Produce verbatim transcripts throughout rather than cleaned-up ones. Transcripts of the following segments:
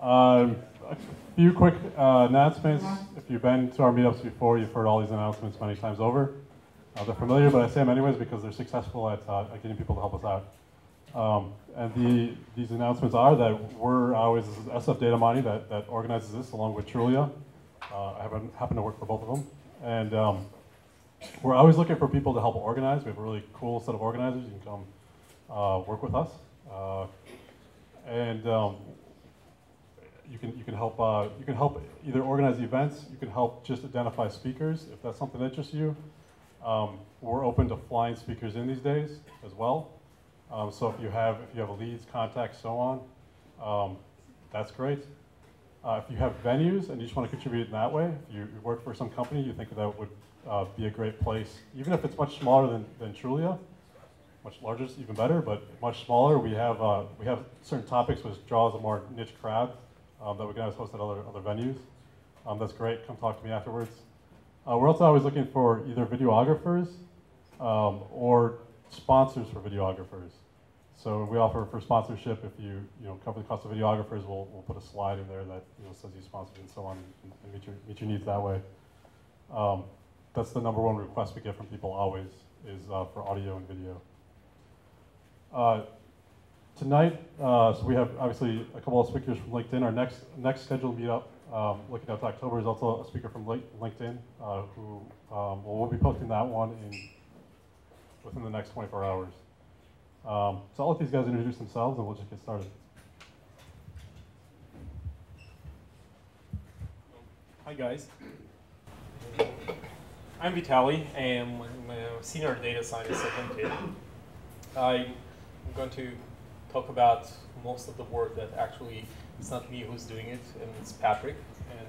Uh, a few quick uh, announcements. If you've been to our meetups before, you've heard all these announcements many times over. Uh, they're familiar, but I say them anyways because they're successful at, uh, at getting people to help us out. Um, and the, these announcements are that we're always, this is S F Data Mining that, that organizes this along with Trulia. Uh, I happen, happen to work for both of them. And um, we're always looking for people to help organize. We have a really cool set of organizers. You can come uh, work with us. Uh, and um, you can, you can help, uh, you can help either organize events, you can help just identify speakers if that's something that interests you. Um, we're open to flying speakers in these days as well. Um, so if you have, if you have leads, contacts, so on, um, that's great. Uh, if you have venues and you just want to contribute in that way, if you work for some company, you think that would uh, be a great place, even if it's much smaller than, than Trulia, much larger is even better, but much smaller. We have, uh, we have certain topics which draws a more niche crowd um, that we can always host at other, other venues. Um, that's great. Come talk to me afterwards. Uh, we're also always looking for either videographers um, or sponsors for videographers. So we offer for sponsorship, if you you know cover the cost of videographers, we'll, we'll put a slide in there that you know, says you sponsored and so on, and, and meet, your, meet your needs that way. Um, that's the number one request we get from people always, is uh, for audio and video. Uh, tonight, uh, so we have obviously a couple of speakers from LinkedIn. Our next next scheduled meetup, um, looking out to October, is also a speaker from LinkedIn, uh, who um, well, we'll be posting that one in within the next twenty-four hours. Um, so I'll let these guys introduce themselves and we'll just get started. Hi guys. I'm Vitaly and I'm a senior data scientist at LinkedIn. I'm going to talk about most of the work that actually it's not me who's doing it, and it's Patrick, and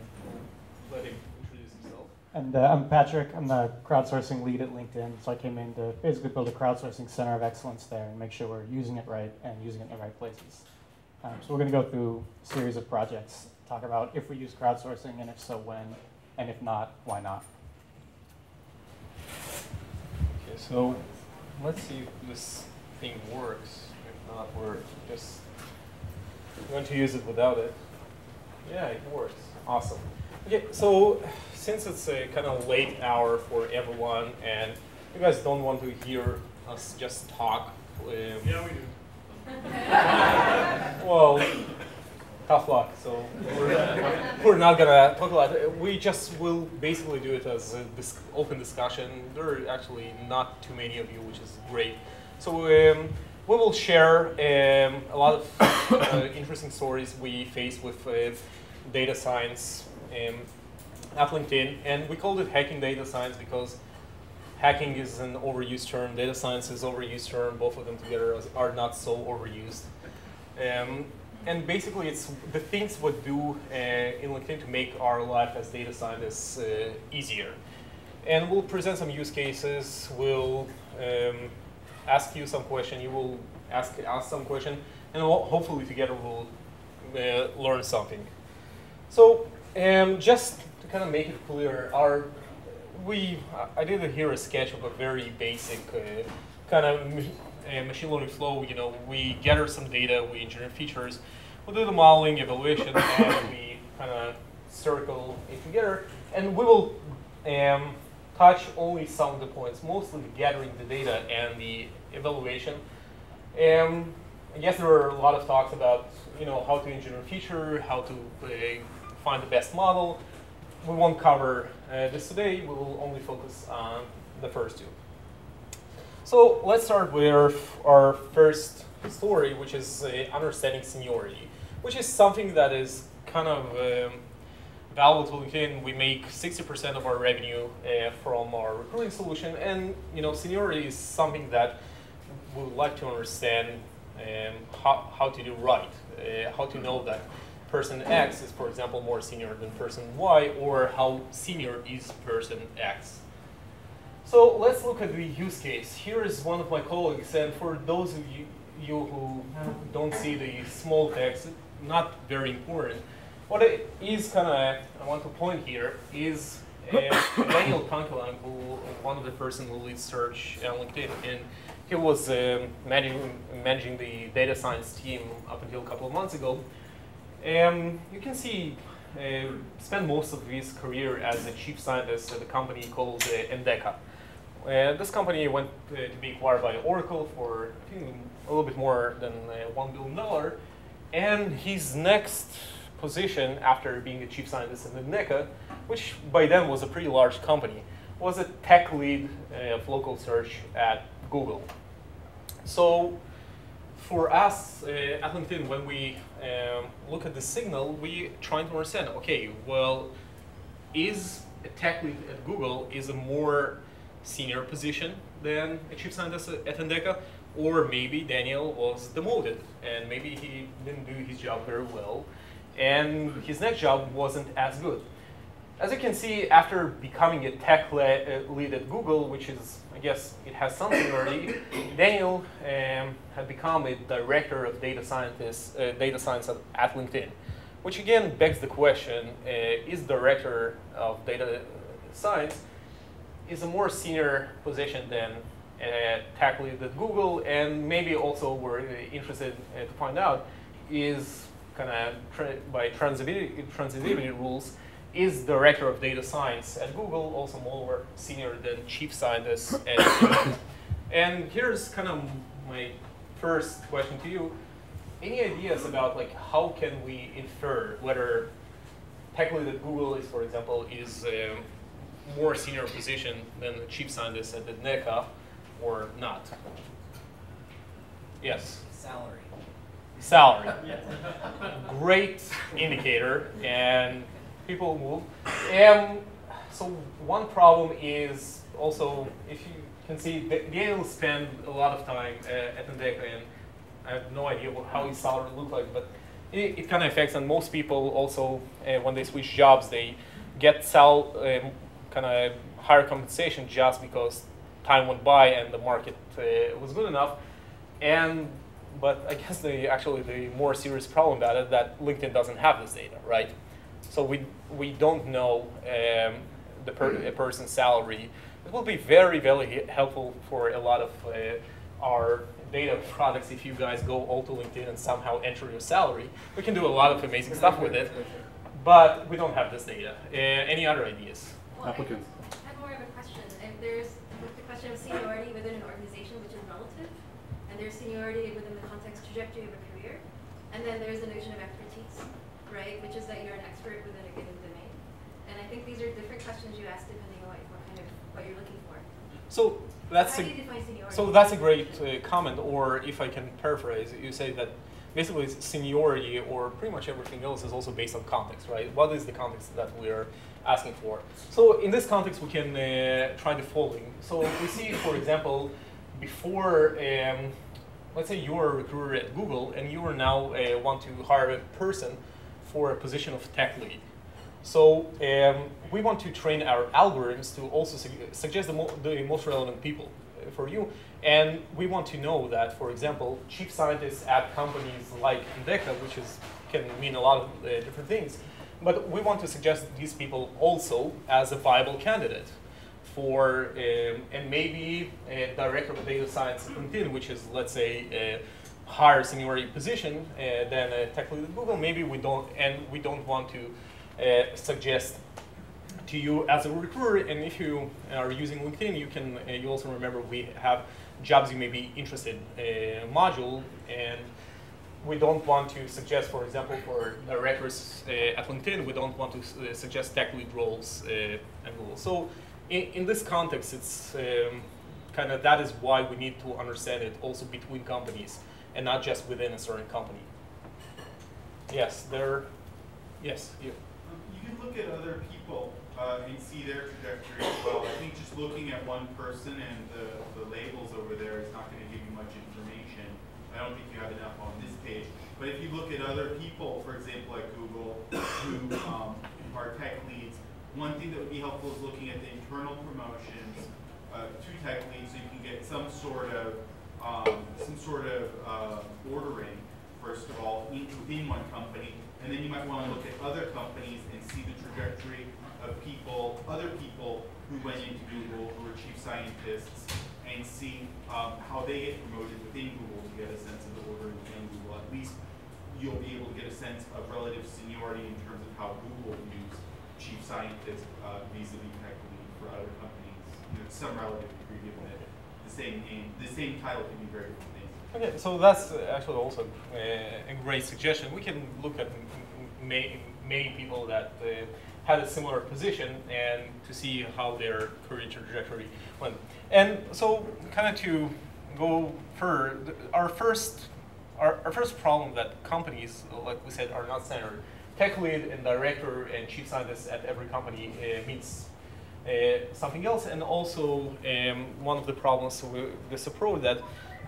we'll let him introduce himself. And uh, I'm Patrick. I'm the crowdsourcing lead at LinkedIn. So I came in to basically build a crowdsourcing center of excellence there and make sure we're using it right and using it in the right places. Um, so we're going to go through a series of projects, talk about if we use crowdsourcing, and if so, when, and if not, why not. Okay, so let's see if this thing works. If not, we're just going to use it without it. Yeah, it works. Awesome. Okay, so since it's a kind of late hour for everyone, and you guys don't want to hear us just talk. Um, yeah, we do. Well, tough luck. So we're, we're not gonna talk a lot. We just will basically do it as a disc open discussion. There are actually not too many of you, which is great. So. Um, We will share um, a lot of uh, interesting stories we face with uh, data science um, at LinkedIn. And we called it hacking data science because hacking is an overused term. Data science is an overused term. Both of them together are not so overused. Um, and basically, it's the things we do uh, in LinkedIn to make our life as data scientists uh, easier. And we'll present some use cases. We'll um, ask you some question, you will ask us some question, and we'll, hopefully together we'll uh, learn something. So um, just to kind of make it clear, our we I did here a sketch of a very basic uh, kind of uh, machine learning flow. You know, we gather some data, we engineer features, we we'll do the modeling, evaluation, and we kind of circle it together, and we will. Um, touch only some of the points, mostly the gathering the data and the evaluation. Um, I guess there were a lot of talks about you know how to engineer a feature, how to uh, find the best model. We won't cover uh, this today. We will only focus on the first two. So let's start with our first story, which is uh, understanding seniority, which is something that is kind of um, valuable to LinkedIn. We make sixty percent of our revenue uh, from our recruiting solution, and you know, seniority is something that we would like to understand um, how, how to do right, uh, how to know that person X is, for example, more senior than person Y, or how senior is person X. So let's look at the use case. Here is one of my colleagues, and for those of you, you who don't see the small text, not very important. What it is kind of, I want to point here, is and Daniel Tankelang, who one of the person who leads search on LinkedIn, and he was uh, managing, managing the data science team up until a couple of months ago. Um, you can see uh, spent most of his career as a chief scientist at a company called uh, Endeca. Uh, this company went uh, to be acquired by Oracle for I think a little bit more than uh, one billion dollars. And his next position after being a chief scientist in Endeca, which by then was a pretty large company, was a tech lead uh, of local search at Google. So for us uh, at LinkedIn, when we um, look at the signal, we try to understand, okay, well, is a tech lead at Google is a more senior position than a chief scientist at Endeca, or maybe Daniel was demoted and maybe he didn't do his job very well and his next job wasn't as good. As you can see, after becoming a tech lead at Google, which is, I guess, it has some seniority, Daniel um, had become a director of data, scientist, uh, data science at, at LinkedIn, which again begs the question, uh, is director of data science is a more senior position than a tech lead at Google, and maybe also we're interested uh, to find out is kind of tra by transitivity, transitivity rules, is director of data science at Google also more senior than chief scientist? And, and here's kind of my first question to you: any ideas about like how can we infer whether tech lead at Google is, for example, is a more senior position than the chief scientist at Endeca or not? Yes. Salary. Salary. Great indicator, and people move. Um, so one problem is also, if you can see, Daniel spend a lot of time uh, at Endeca, and I have no idea what, how his salary looked like, but it, it kind of affects, and most people also, uh, when they switch jobs, they get sal um, kind of higher compensation just because time went by and the market uh, was good enough. And but I guess the actually the more serious problem about it that LinkedIn doesn't have this data, right? So we we don't know um, the per a person's salary. It will be very very helpful for a lot of uh, our data products if you guys go all to LinkedIn and somehow enter your salary. We can do a lot of amazing stuff with it, but we don't have this data. Uh, any other ideas? Well, applicants. I have more of a question. If there's the question of seniority within an organization, which is relative, and there's seniority within the context trajectory of a career, and then there's the notion of expertise, right, which is that you're an expert within a given domain. And I think these are different questions you ask depending on what, what kind of what you're looking for. So that's How a, do you define seniority? So that's a great uh, comment, or if I can paraphrase, you say that basically seniority or pretty much everything else is also based on context, right? What is the context that we're asking for? So in this context, we can uh, try the following. So we see, for example, before, um, let's say you're a recruiter at Google and you are now uh, want to hire a person for a position of tech lead. So um, we want to train our algorithms to also su suggest the, mo the most relevant people uh, for you. And we want to know that, for example, chief scientists at companies like Endeca, which is, can mean a lot of uh, different things, but we want to suggest these people also as a viable candidate for, um, and maybe a director of data science at LinkedIn, which is, let's say, uh, higher seniority position uh, than a tech lead at Google, maybe we don't, and we don't want to uh, suggest to you as a recruiter. And if you are using LinkedIn, you can, uh, you also remember we have jobs you may be interested uh, module, and we don't want to suggest, for example, for directors uh, at LinkedIn, we don't want to uh, suggest tech lead roles uh, at Google. So in, in this context, it's um, kind of, that is why we need to understand it also between companies, and not just within a certain company. Yes, there. Yes, you. You can look at other people uh, and see their trajectory as well. I think just looking at one person and the, the labels over there is not going to give you much information. I don't think you have enough on this page. But if you look at other people, for example, like Google, who um, are tech leads, one thing that would be helpful is looking at the internal promotions uh, to tech leads, so you can get some sort of Um, some sort of uh, ordering, first of all, within one company, and then you you might want to look at other companies and see the trajectory of people, other people who went into Google, who were chief scientists, and see um, how they get promoted within Google to get a sense of the order within Google. At least you'll be able to get a sense of relative seniority in terms of how Google views chief scientists uh, vis-a-vis tech lead for other companies. You know, some relative degree given that the same name, the same title can be very different things. Okay, so that's actually also a great suggestion. We can look at many, many people that uh, had a similar position and to see how their career trajectory went. And so, kind of to go further, our first, our, our first problem that companies, like we said, are not standard. Tech lead and director and chief scientist at every company uh, means uh, something else. And also, um, one of the problems with this approach that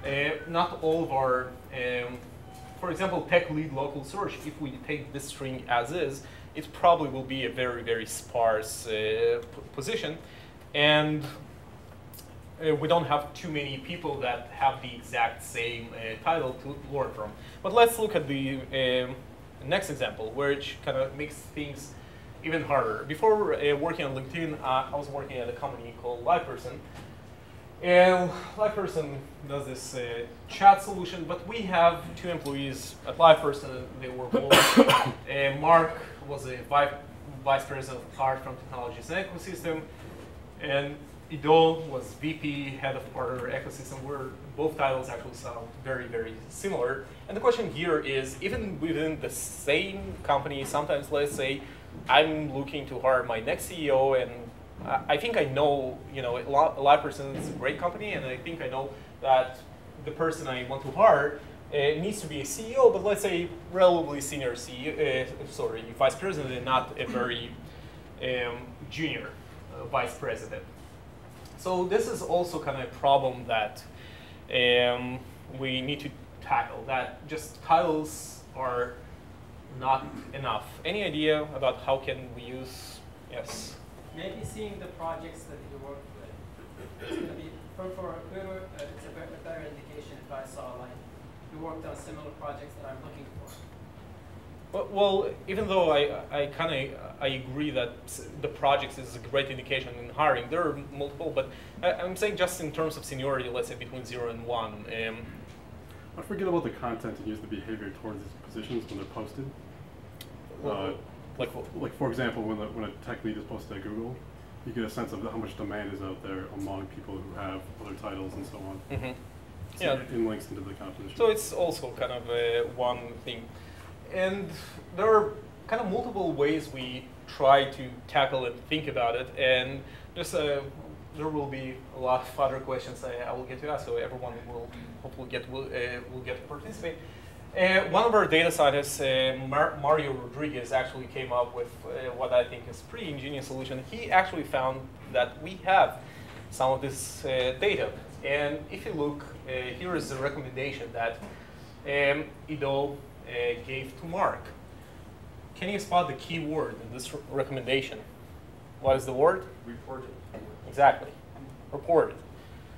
uh, not all of our, um, for example, tech lead local search, if we take this string as is, it probably will be a very, very sparse uh, position. And uh, we don't have too many people that have the exact same uh, title to learn from. But let's look at the um, next example, which kind of makes things even harder. Before uh, working on LinkedIn, uh, I was working at a company called LivePerson. And LivePerson does this uh, chat solution, but we have two employees at LivePerson. They were both uh, Mark was a vice president of art from technologies and ecosystem, and Ido was V P, head of partner ecosystem, where both titles actually sound very, very similar. And the question here is, even within the same company, sometimes let's say I'm looking to hire my next C E O, and I think I know, you know, LivePerson is a great company, and I think I know that the person I want to hire It needs to be a C E O, but let's say relatively senior C E O, uh, sorry, vice president, and not a very um, junior uh, vice president. So this is also kind of a problem that um, we need to tackle, that just titles are not enough. Any idea about how can we use, yes? Maybe seeing the projects that you work with. It's going to be, for, for a recruiter, uh, it's a better, better indication if I saw like, you worked on similar projects that I'm looking for. Well, well even though I, I kind of I agree that the projects is a great indication in hiring, there are multiple, but I, I'm saying just in terms of seniority, let's say between zero and one. Um, I forget about the content and use the behavior towards these positions when they're posted. Well, uh, like, well, like for example, when the, when a tech lead is posted at Google, you get a sense of how much demand is out there among people who have other titles and so on. Mm-hmm. Yeah. In links into the competition. So it's also kind of uh, one thing. And there are kind of multiple ways we try to tackle and think about it. And just, uh, there will be a lot of other questions I, I will get to ask, so everyone will hopefully get, will, uh, will get to participate. Uh, one of our data scientists, uh, Mar Mario Rodriguez, actually came up with uh, what I think is a pretty ingenious solution. He actually found that we have some of this uh, data. And if you look, uh, here is the recommendation that um, Ido uh, gave to Mark. Can you spot the key word in this re recommendation? What is the word? Reported. Exactly, reported.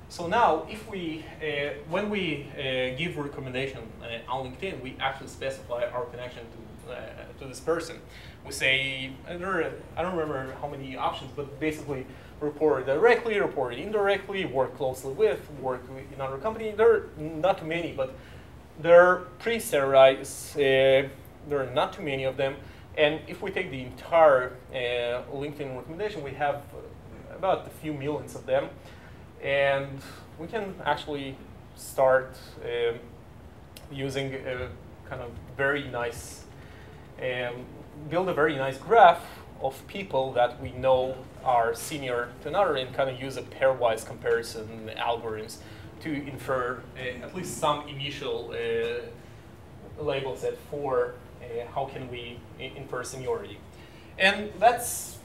So now, if we, uh, when we uh, give recommendation uh, on LinkedIn, we actually specify our connection to uh, to this person. We say, I don't, I don't remember how many options, but basically, report directly, report indirectly, work closely with, work in other company. There are not too many, but there are pre-standardized, uh, there are not too many of them. And if we take the entire uh, LinkedIn recommendation, we have about a few millions of them. And we can actually start um, using a kind of very nice, um, build a very nice graph of people that we know are senior to another, and kind of use a pairwise comparison algorithms to infer uh, at least some initial uh, label set for uh, how can we infer seniority. And that's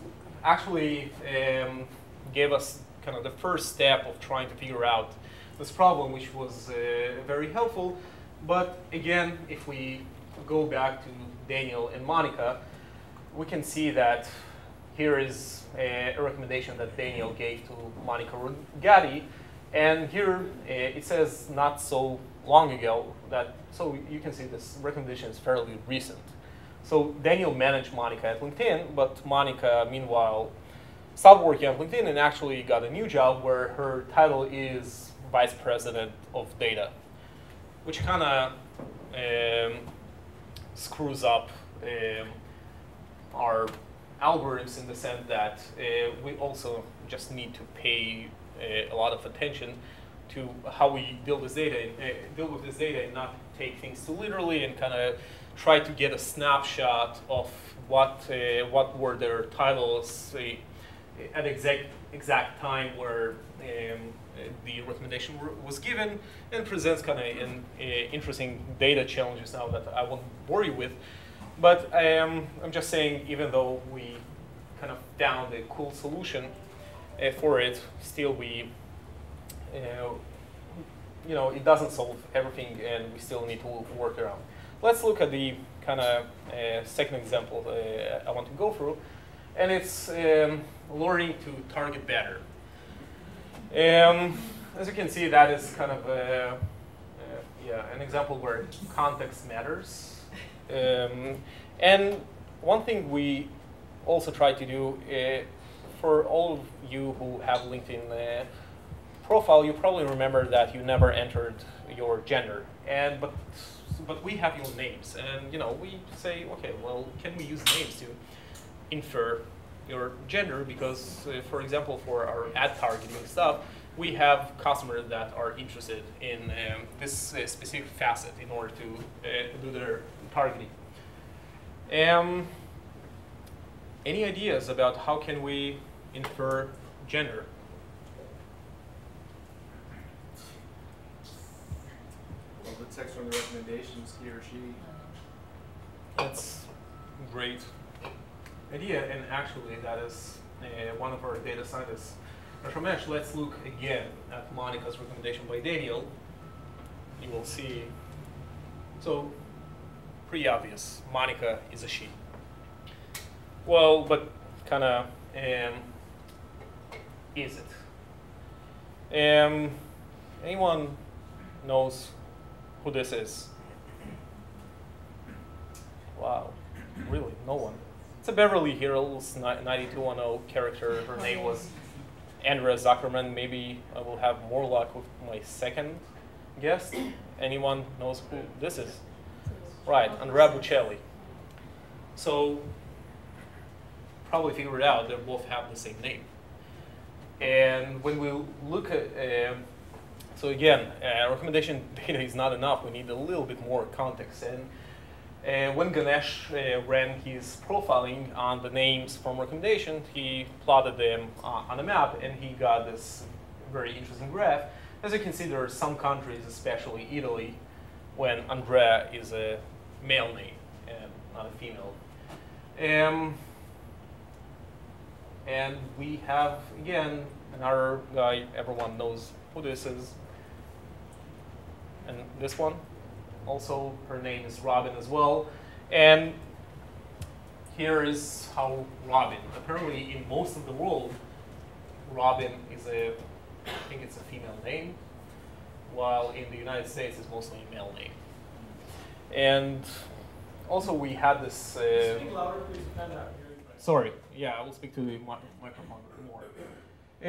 actually um, gave us kind of the first step of trying to figure out this problem, which was uh, very helpful. But again, if we go back to Daniel and Monica, we can see that here is a, a recommendation that Daniel gave to Monica Ruggatti. And here uh, it says not so long ago, that so you can see this recommendation is fairly recent. So Daniel managed Monica at LinkedIn, but Monica, meanwhile, stopped working at LinkedIn and actually got a new job where her title is Vice President of Data, which kind of um, screws up um, our algorithms in the sense that uh, we also just need to pay uh, a lot of attention to how we deal with data, uh, deal with this data, and not take things too literally, and kind of try to get a snapshot of what uh, what were their titles uh, at exact exact time where um, the recommendation was given, and presents kind of an uh, interesting data challenges now that I won't bore you with. But um, I'm just saying, even though we kind of found a cool solution uh, for it, still we. Uh, you know, it doesn't solve everything, and we still need to work around. Let's look at the kind of uh, second example uh, I want to go through, and it's um, learning to target better. Um, as you can see, that is kind of a, uh, yeah, an example where context matters. Um, and one thing we also try to do uh, for all of you who have LinkedIn uh, profile, you probably remember that you never entered your gender, and but but we have your names, and you know we say, okay, well, can we use names to infer your gender? Because, uh, for example, for our ad targeting stuff, we have customers that are interested in um, this uh, specific facet in order to uh, do their targeting. Um, any ideas about how can we infer gender? The text from the recommendations, he or she. That's a great idea, and actually that is uh, one of our data scientists. Ramesh, let's look again at Monica's recommendation by Daniel. You will see, so pretty obvious, Monica is a she. Well, but kind of, um, is it? Um, anyone knows who this is? Wow, really, no one. It's a Beverly Hills nine two one zero character. Her name was Andrea Zuckerman. Maybe I will have more luck with my second guest. Anyone knows who this is? Right, Andrea Bocelli. So, probably figured out they both have the same name. And when we look at, um, so again, uh, recommendation data is not enough. We need a little bit more context. And uh, when Ganesh uh, ran his profiling on the names from recommendation, he plotted them uh, on a map, and he got this very interesting graph. As you can see, there are some countries, especially Italy, when Andrea is a male name and not a female. Um, and we have, again, another guy everyone knows who this is. And this one, also, her name is Robin as well. And here is how Robin, apparently in most of the world, Robin is a, I think it's a female name, while in the United States it's mostly a male name. And also we had this. Uh, speak louder, please. Sorry, yeah, I will speak to the microphone more.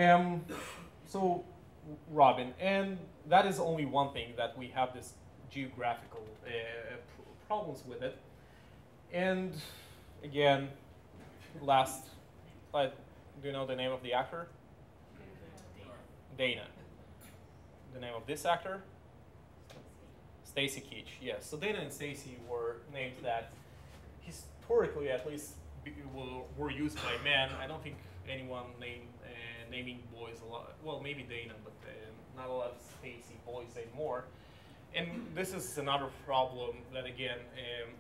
Um, so Robin, and that is only one thing that we have this geographical uh, problems with it. And again, last slide, do you know the name of the actor? Dana. Dana. The name of this actor? Stacy Keach, yes. So Dana and Stacy were names that historically, at least, were used by men. I don't think anyone named uh, naming boys a lot. Well, maybe Dana, but uh, not a lot of Stacy boys anymore. And this is another problem that, again, um,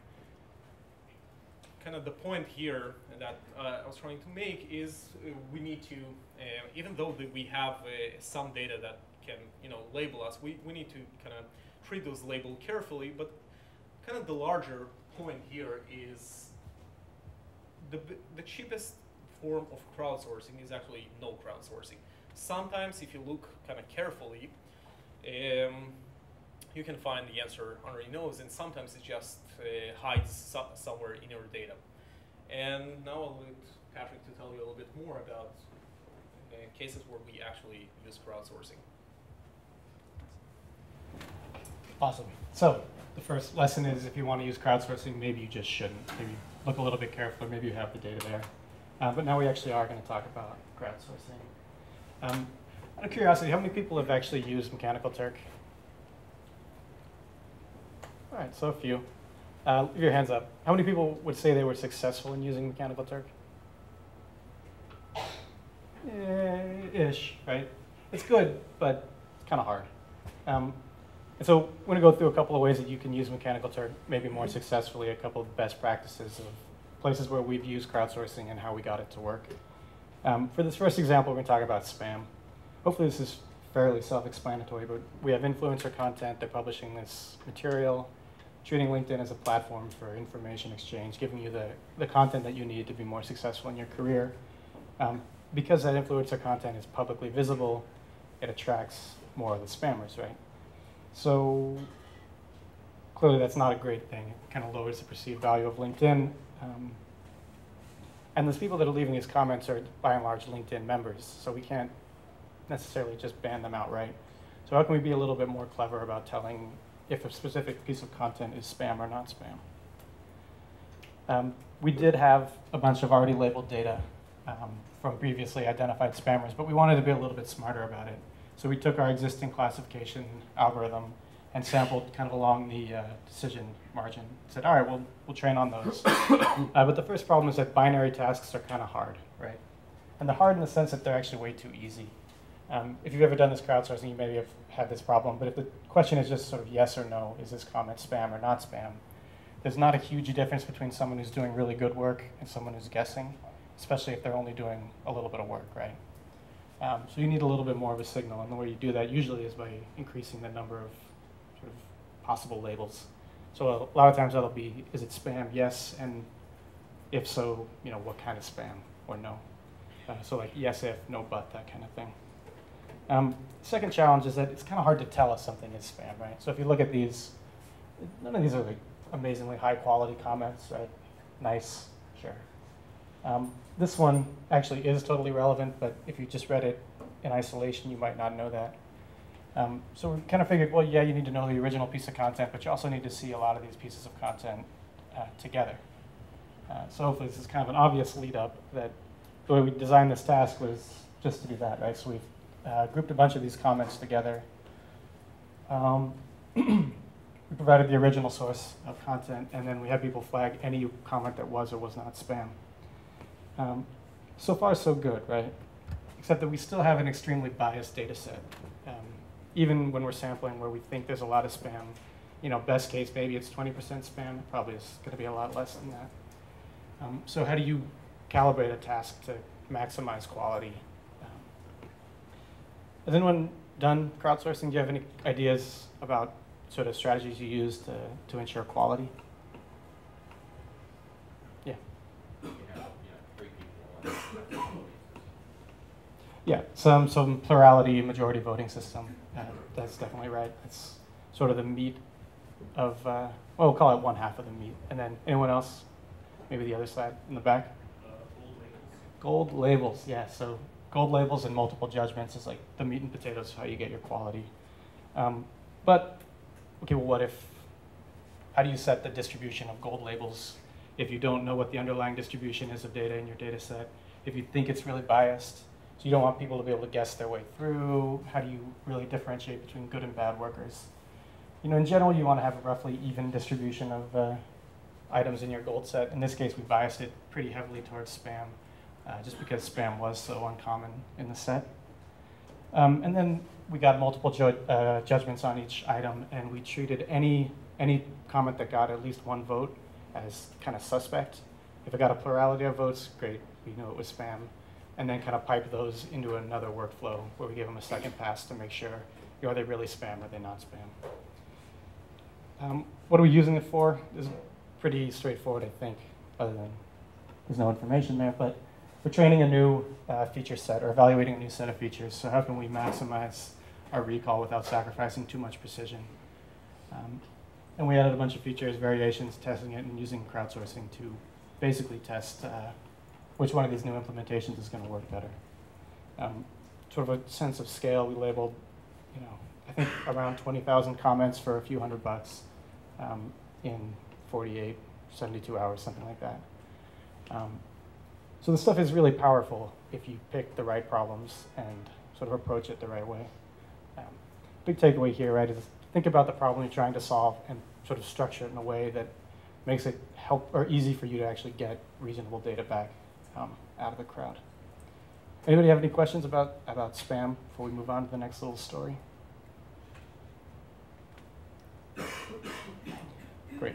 kind of the point here that uh, I was trying to make is uh, we need to, uh, even though that we have uh, some data that can, you know, label us, we, we need to kind of treat those labels carefully. But kind of the larger point here is the, the cheapest form of crowdsourcing is actually no crowdsourcing. Sometimes if you look kind of carefully, um, you can find the answer under your nose, and sometimes it just uh, hides so somewhere in your data. And now I'll let Patrick to tell you a little bit more about uh, cases where we actually use crowdsourcing. Awesome. So the first lesson is, if you want to use crowdsourcing, maybe you just shouldn't. Maybe look a little bit carefully. Maybe you have the data there. Uh, but now we actually are going to talk about crowdsourcing. Um, out of curiosity, how many people have actually used Mechanical Turk? All right, so a few. Uh, leave your hands up. How many people would say they were successful in using Mechanical Turk? Ish, right? It's good, but it's kind of hard. Um, and so I'm going to go through a couple of ways that you can use Mechanical Turk, maybe more successfully, a couple of best practices of places where we've used crowdsourcing and how we got it to work. Um, for this first example, we're going to talk about spam. Hopefully this is fairly self-explanatory, but we have influencer content. They're publishing this material, treating LinkedIn as a platform for information exchange, giving you the, the content that you need to be more successful in your career. Um, because that influencer content is publicly visible, it attracts more of the spammers, right? So clearly that's not a great thing. It kind of lowers the perceived value of LinkedIn. Um, and those people that are leaving these comments are, by and large, LinkedIn members, so we can't necessarily just ban them outright. So how can we be a little bit more clever about telling if a specific piece of content is spam or not spam? Um, we did have a bunch of already labeled data um, from previously identified spammers, but we wanted to be a little bit smarter about it. So we took our existing classification algorithm and sampled kind of along the uh, decision margin. Said, all right, we'll, we'll train on those. uh, but the first problem is that binary tasks are kind of hard, right? And they're hard in the sense that they're actually way too easy. Um, if you've ever done this crowdsourcing, you maybe have had this problem. But if the question is just sort of yes or no, is this comment spam or not spam, there's not a huge difference between someone who's doing really good work and someone who's guessing, especially if they're only doing a little bit of work, right? Um, so you need a little bit more of a signal. And the way you do that usually is by increasing the number of sort of possible labels. So a lot of times that'll be, is it spam? Yes. And if so, you know, what kind of spam or no? Uh, so like yes if, no but, that kind of thing. Um, second challenge is that it's kind of hard to tell if something is spam, right? So if you look at these, none of these are like amazingly high quality comments, right? Nice, sure. Um, this one actually is totally relevant, but if you just read it in isolation, you might not know that. Um, so we kind of figured, well, yeah, you need to know the original piece of content, but you also need to see a lot of these pieces of content uh, together. Uh, so hopefully this is kind of an obvious lead up that the way we designed this task was just to do that, right? So we've Uh, grouped a bunch of these comments together. Um, we provided the original source of content, and then we had people flag any comment that was or was not spam. Um, so far, so good, right? Except that we still have an extremely biased data set. Um, even when we're sampling where we think there's a lot of spam, you know, best case, maybe it's twenty percent spam. It probably is going to be a lot less than that. Um, so how do you calibrate a task to maximize quality? Has anyone done crowdsourcing? Do you have any ideas about sort of strategies you use to, to ensure quality? Yeah. Yeah, some, some plurality, majority voting system. Uh, that's definitely right. That's sort of the meat of, uh, well, we'll call it one half of the meat. And then anyone else? Maybe the other side in the back? Uh, gold labels. Gold labels, yeah. So. Gold labels and multiple judgments is like the meat and potatoes of how you get your quality. Um, but, okay, well, what if, how do you set the distribution of gold labels if you don't know what the underlying distribution is of data in your data set? If you think it's really biased, so you don't want people to be able to guess their way through, how do you really differentiate between good and bad workers? You know, in general, you want to have a roughly even distribution of uh, items in your gold set. In this case, we biased it pretty heavily towards spam. Uh, just because spam was so uncommon in the set. Um, and then we got multiple ju uh, judgments on each item, and we treated any, any comment that got at least one vote as kind of suspect. If it got a plurality of votes, great, we know it was spam. And then kind of pipe those into another workflow where we give them a second pass to make sure, you know, are they really spam or are they not spam? Um, what are we using it for? This is pretty straightforward, I think, other than there's no information there. But we're training a new uh, feature set or evaluating a new set of features. So how can we maximize our recall without sacrificing too much precision? Um, and we added a bunch of features, variations, testing it, and using crowdsourcing to basically test uh, which one of these new implementations is going to work better. Um, sort of a sense of scale, we labeled, you know, I think around twenty thousand comments for a few hundred bucks um, in forty-eight, seventy-two hours, something like that. Um, so this stuff is really powerful if you pick the right problems and sort of approach it the right way. Um, big takeaway here, right, is think about the problem you're trying to solve and sort of structure it in a way that makes it help or easy for you to actually get reasonable data back um, out of the crowd. Anybody have any questions about, about spam before we move on to the next little story? Great.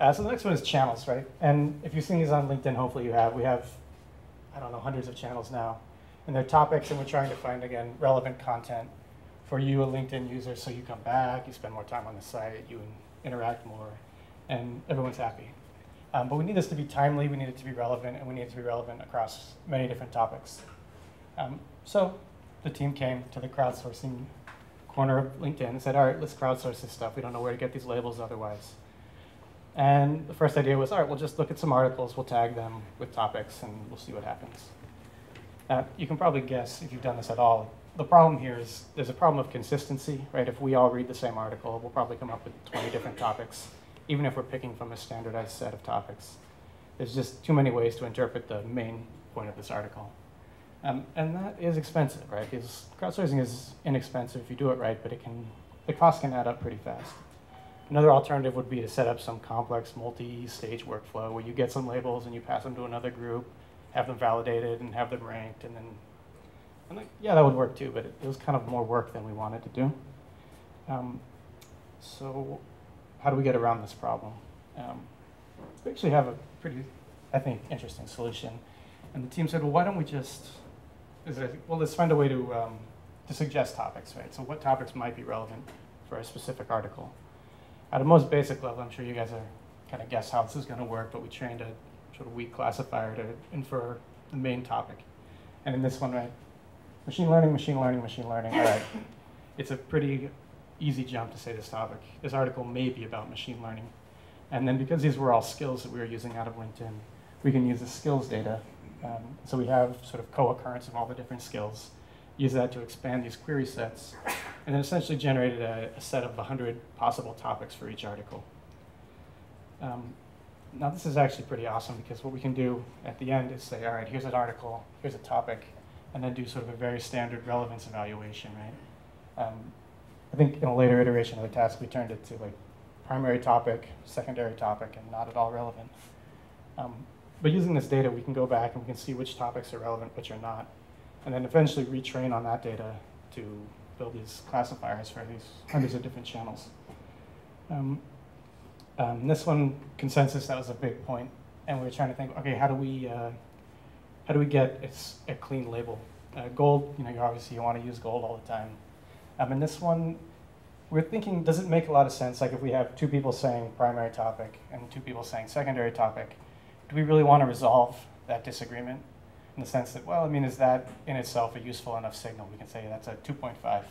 Uh, so the next one is channels, right? And if you've seen these on LinkedIn, hopefully you have. We have, I don't know, hundreds of channels now. And they're topics, and we're trying to find, again, relevant content for you, a LinkedIn user, so you come back, you spend more time on the site, you interact more, and everyone's happy. Um, but we need this to be timely, we need it to be relevant, and we need it to be relevant across many different topics. Um, so the team came to the crowdsourcing corner of LinkedIn and said, all right, let's crowdsource this stuff. We don't know where to get these labels otherwise. And the first idea was, all right, we'll just look at some articles, we'll tag them with topics, and we'll see what happens. Now, you can probably guess, if you've done this at all, the problem here is there's a problem of consistency, right? If we all read the same article, we'll probably come up with twenty different topics, even if we're picking from a standardized set of topics. There's just too many ways to interpret the main point of this article. Um, and that is expensive, right? Because crowdsourcing is inexpensive if you do it right, but it can, the cost can add up pretty fast. Another alternative would be to set up some complex multi-stage workflow where you get some labels and you pass them to another group, have them validated and have them ranked, and then, and like, yeah, that would work too, but it, it was kind of more work than we wanted to do. Um, so how do we get around this problem? Um, we actually have a pretty, I think, interesting solution. And the team said, well, why don't we just, is it, well, let's find a way to, um, to suggest topics, right? So what topics might be relevant for a specific article? At a most basic level, I'm sure you guys are kind of guess how this is going to work, but we trained a sort of weak classifier to infer the main topic. And in this one, right, machine learning, machine learning, machine learning, all right. It's a pretty easy jump to say this topic, this article may be about machine learning. And then because these were all skills that we were using out of LinkedIn, we can use the skills data. Um, so we have sort of co-occurrence of all the different skills, use that to expand these query sets, and then essentially generated a, a set of one hundred possible topics for each article. Um, now this is actually pretty awesome because what we can do at the end is say, all right, here's an article, here's a topic, and then do sort of a very standard relevance evaluation, right? Um, I think in a later iteration of the task, we turned it to like primary topic, secondary topic, and not at all relevant. Um, but using this data, we can go back and we can see which topics are relevant, which are not, and then eventually retrain on that data to build these classifiers for these hundreds of different channels. Um, um, this one, consensus, that was a big point, and we were trying to think, okay, how do we uh, how do we get a, a clean label? Uh, gold, you know, you obviously you want to use gold all the time. Um, and this one, we're thinking, does it make a lot of sense? Like if we have two people saying primary topic and two people saying secondary topic, do we really want to resolve that disagreement? In the sense that, well, I mean, is that in itself a useful enough signal? We can say that's a two point five.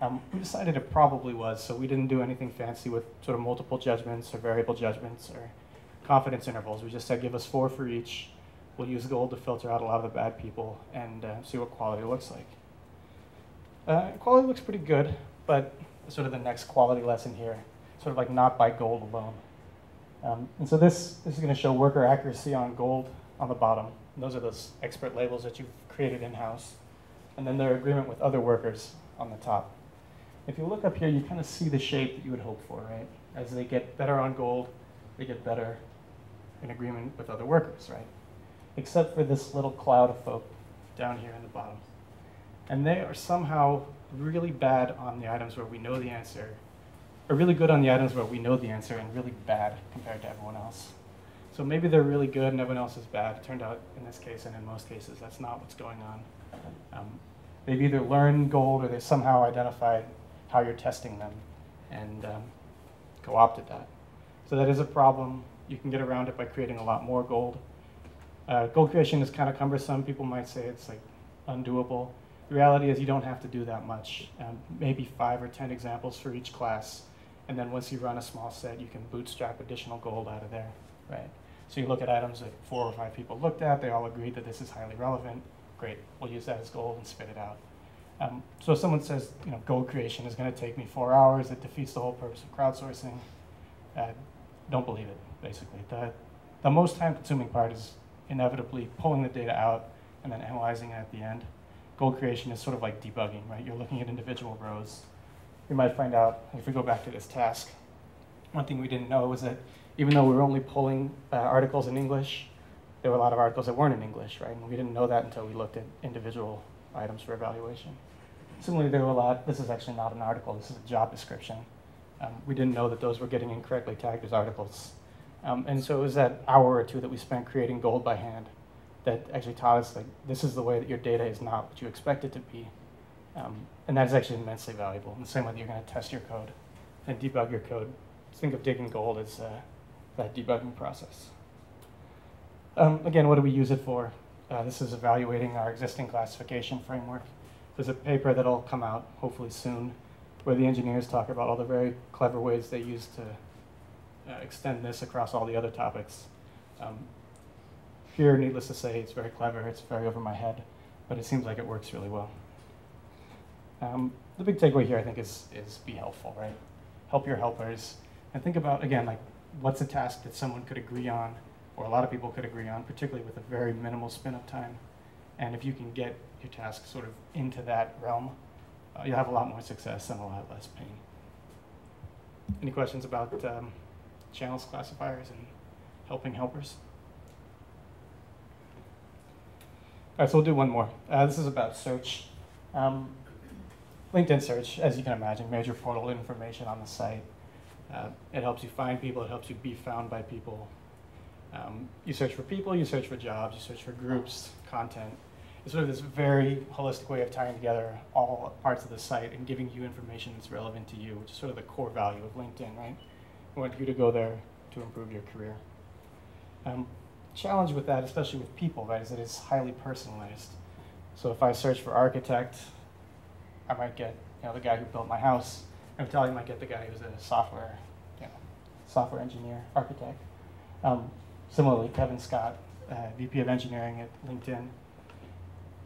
Um, we decided it probably was, so we didn't do anything fancy with sort of multiple judgments or variable judgments or confidence intervals. We just said, give us four for each. We'll use gold to filter out a lot of the bad people and uh, see what quality looks like. Uh, quality looks pretty good, but sort of the next quality lesson here, sort of like not by gold alone. Um, and so this, this is going to show worker accuracy on gold on the bottom. And those are those expert labels that you've created in-house. And then their agreement with other workers on the top. If you look up here, you kind of see the shape that you would hope for, right? As they get better on gold, they get better in agreement with other workers, right? Except for this little cloud of folk down here in the bottom. And they are somehow really bad on the items where we know the answer, or really good on the items where we know the answer and really bad compared to everyone else. So maybe they're really good and everyone else is bad. It turned out in this case and in most cases, that's not what's going on. Um, they've either learned gold or they somehow identified how you're testing them and um, co-opted that. So that is a problem. You can get around it by creating a lot more gold. Uh, gold creation is kind of cumbersome. People might say it's like undoable. The reality is you don't have to do that much. Um, maybe five or ten examples for each class. And then once you run a small set, you can bootstrap additional gold out of there, right? So you look at items that four or five people looked at, they all agreed that this is highly relevant, great, we'll use that as gold and spit it out. Um, so if someone says, you know, gold creation is gonna take me four hours, it defeats the whole purpose of crowdsourcing, uh, don't believe it, basically. The, the most time-consuming part is inevitably pulling the data out and then analyzing it at the end. Gold creation is sort of like debugging, right? You're looking at individual rows. We might find out, if we go back to this task, one thing we didn't know was that even though we were only pulling uh, articles in English, there were a lot of articles that weren't in English, right? And we didn't know that until we looked at individual items for evaluation. Similarly, there were a lot, this is actually not an article, this is a job description. Um, we didn't know that those were getting incorrectly tagged as articles. Um, and so it was that hour or two that we spent creating gold by hand that actually taught us, like, this is the way that your data is not what you expect it to be. Um, and that is actually immensely valuable. In the same way that you're going to test your code and debug your code. Think of digging gold as uh, that debugging process. Um, again, what do we use it for? Uh, this is evaluating our existing classification framework. There's a paper that'll come out, hopefully soon, where the engineers talk about all the very clever ways they use to uh, extend this across all the other topics. Um, here, needless to say, it's very clever, it's very over my head, but it seems like it works really well. Um, the big takeaway here, I think, is, is be helpful, right? Help your helpers. And think about, again, like, what's a task that someone could agree on, or a lot of people could agree on, particularly with a very minimal spin-up time. And if you can get your task sort of into that realm, uh, you'll have a lot more success and a lot less pain. Any questions about um, channels, classifiers, and helping helpers? All right, so we'll do one more. Uh, this is about search. Um, LinkedIn search, as you can imagine, major portal information on the site. Uh, it helps you find people, it helps you be found by people. Um, you search for people, you search for jobs, you search for groups, content. It's sort of this very holistic way of tying together all parts of the site and giving you information that's relevant to you, which is sort of the core value of LinkedIn, right? We want you to go there to improve your career. Um, challenge with that, especially with people, right, is that it's highly personalized. So if I search for architect, I might get, you know, the guy who built my house. And Vitaly might get the guy who's a software, you know, software engineer, architect. Um, similarly, Kevin Scott, uh, V P of Engineering at LinkedIn,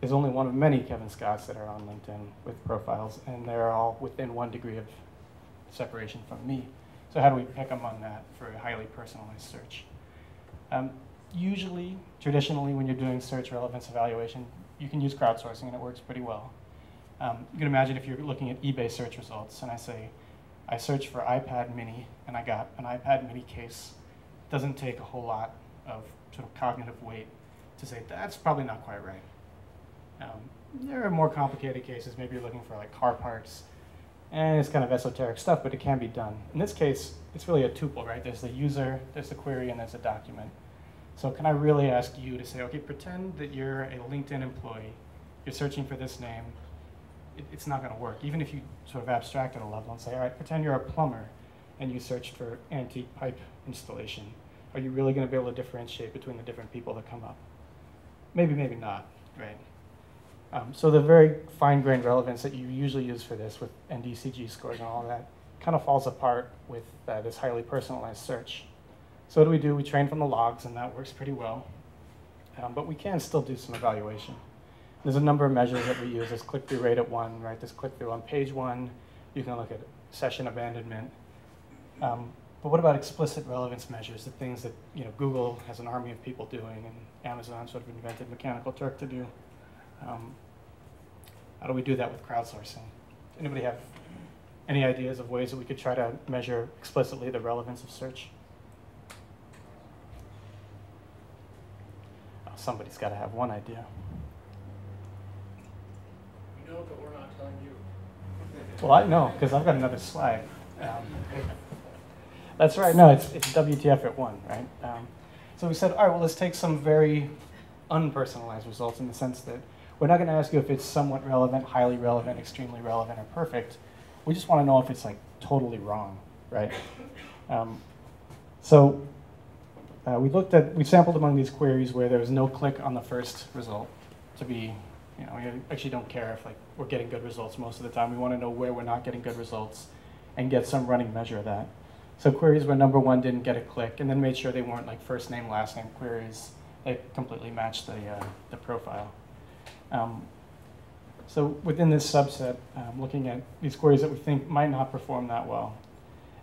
is only one of many Kevin Scotts that are on LinkedIn with profiles, and they're all within one degree of separation from me. So how do we pick them on that for a highly personalized search? Um, usually, traditionally, when you're doing search relevance evaluation, you can use crowdsourcing, and it works pretty well. Um, you can imagine if you're looking at eBay search results, and I say, I searched for iPad mini, and I got an iPad mini case. It doesn't take a whole lot of sort of cognitive weight to say, that's probably not quite right. Um, there are more complicated cases. Maybe you're looking for like car parts, and it's kind of esoteric stuff, but it can be done. In this case, it's really a tuple, right? There's the user, there's the query, and there's a document. So can I really ask you to say, okay, pretend that you're a LinkedIn employee, you're searching for this name, it, it's not gonna work. Even if you sort of abstract at a level and say, all right, pretend you're a plumber, and you search for antique pipe installation. Are you really gonna be able to differentiate between the different people that come up? Maybe, maybe not, right? Um, so the very fine-grained relevance that you usually use for this with N D C G scores and all that kind of falls apart with uh, this highly personalized search. So what do we do? We train from the logs, and that works pretty well. Um, but we can still do some evaluation. There's a number of measures that we use. There's click-through rate at one, right? There's click-through on page one. You can look at session abandonment. Um, but what about explicit relevance measures, the things that, you know, Google has an army of people doing, and Amazon sort of invented Mechanical Turk to do? Um, how do we do that with crowdsourcing? Anybody have any ideas of ways that we could try to measure explicitly the relevance of search? Oh, somebody's got to have one idea. We know, but we're not telling you. Well, I know, because I've got another slide. Um, that's right. No, it's, it's W T F at one, right? Um, so we said, all right, well, let's take some very unpersonalized results in the sense that we're not going to ask you if it's somewhat relevant, highly relevant, extremely relevant, or perfect. We just want to know if it's like totally wrong, right? Um, so uh, we looked at, we sampled among these queries where there was no click on the first result to be, you know, we actually don't care if like we're getting good results most of the time. We want to know where we're not getting good results and get some running measure of that. So queries where number one didn't get a click, and then made sure they weren't like first name, last name queries. They completely matched the, uh, the profile. Um, so within this subset, um, looking at these queries that we think might not perform that well.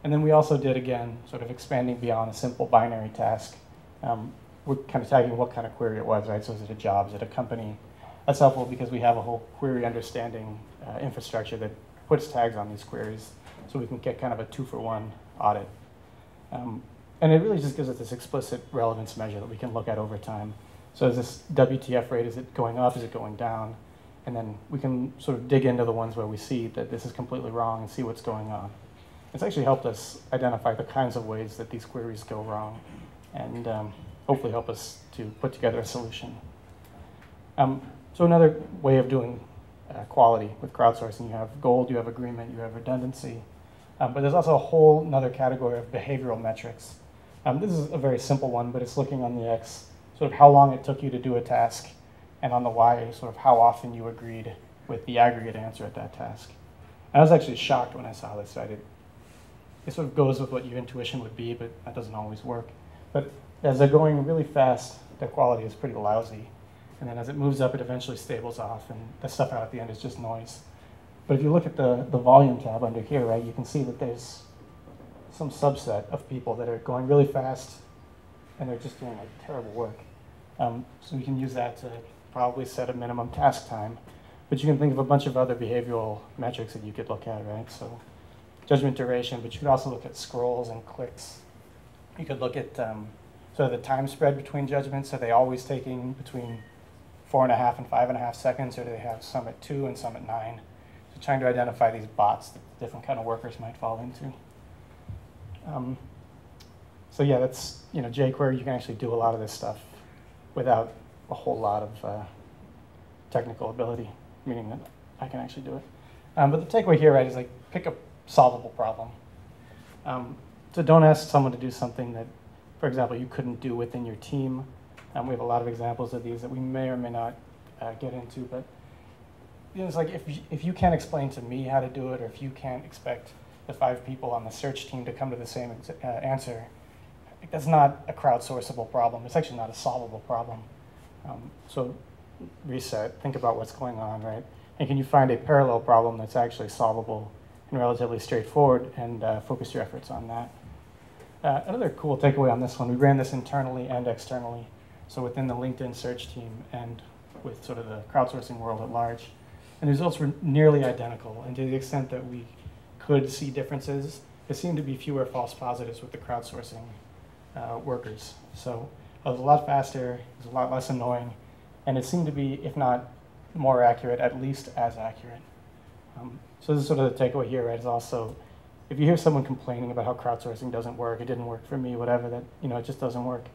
And then we also did, again, sort of expanding beyond a simple binary task. Um, we're kind of tagging what kind of query it was, right? So is it a job, is it a company? That's helpful because we have a whole query understanding uh, infrastructure that puts tags on these queries. So we can get kind of a two-for-one audit. Um, and it really just gives us this explicit relevance measure that we can look at over time. So is this W T F rate, is it going up, is it going down? And then we can sort of dig into the ones where we see that this is completely wrong and see what's going on. It's actually helped us identify the kinds of ways that these queries go wrong and um, hopefully help us to put together a solution. Um, so another way of doing uh, quality with crowdsourcing, you have gold, you have agreement, you have redundancy. Um, but there's also a whole another category of behavioral metrics. Um, this is a very simple one, but it's looking on the X, sort of how long it took you to do a task, and on the Y, sort of how often you agreed with the aggregate answer at that task. And I was actually shocked when I saw this. Right? It, it sort of goes with what your intuition would be, but that doesn't always work. But as they're going really fast, their quality is pretty lousy. And then as it moves up, it eventually stables off, and the stuff out at the end is just noise. But if you look at the, the volume tab under here, right, you can see that there's some subset of people that are going really fast and they're just doing like terrible work. Um, so you can use that to probably set a minimum task time. But you can think of a bunch of other behavioral metrics that you could look at, right? So judgment duration, but you could also look at scrolls and clicks. You could look at um, sort of the time spread between judgments. Are they always taking between four and a half and five and a half seconds, or do they have some at two and some at nine? Trying to identify these bots that different kind of workers might fall into. Um, so yeah, that's, you know, jQuery, you can actually do a lot of this stuff without a whole lot of uh, technical ability, meaning that I can actually do it. Um, but the takeaway here, right, is like pick a solvable problem. Um, so don't ask someone to do something that, for example, you couldn't do within your team. Um, we have a lot of examples of these that we may or may not uh, get into, but it's like if you, if you can't explain to me how to do it, or if you can't expect the five people on the search team to come to the same uh, answer, that's not a crowdsourceable problem. It's actually not a solvable problem. Um, so reset, think about what's going on, right? And can you find a parallel problem that's actually solvable and relatively straightforward, and uh, focus your efforts on that. Uh, another cool takeaway on this one, we ran this internally and externally, so within the LinkedIn search team and with sort of the crowdsourcing world at large. And the results were nearly identical, and to the extent that we could see differences, there seemed to be fewer false positives with the crowdsourcing uh, workers. So it was a lot faster, it was a lot less annoying, and it seemed to be, if not more accurate, at least as accurate. Um, so this is sort of the takeaway here, right, is also, if you hear someone complaining about how crowdsourcing doesn't work, it didn't work for me, whatever, that, you know, it just doesn't work.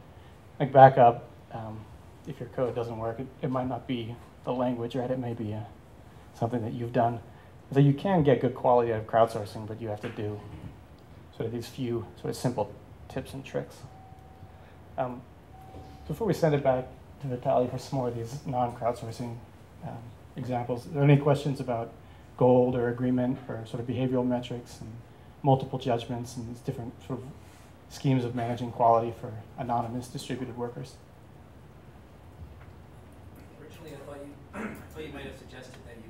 Like back up, um, if your code doesn't work, it, it might not be the language, right, it may be a something that you've done. So you can get good quality out of crowdsourcing, but you have to do sort of these few sort of simple tips and tricks. Um, before we send it back to Vitaly for some more of these non-crowdsourcing um, examples, are there any questions about gold or agreement or sort of behavioral metrics and multiple judgments and these different sort of schemes of managing quality for anonymous distributed workers? Originally, I thought you, I thought you might have suggested that you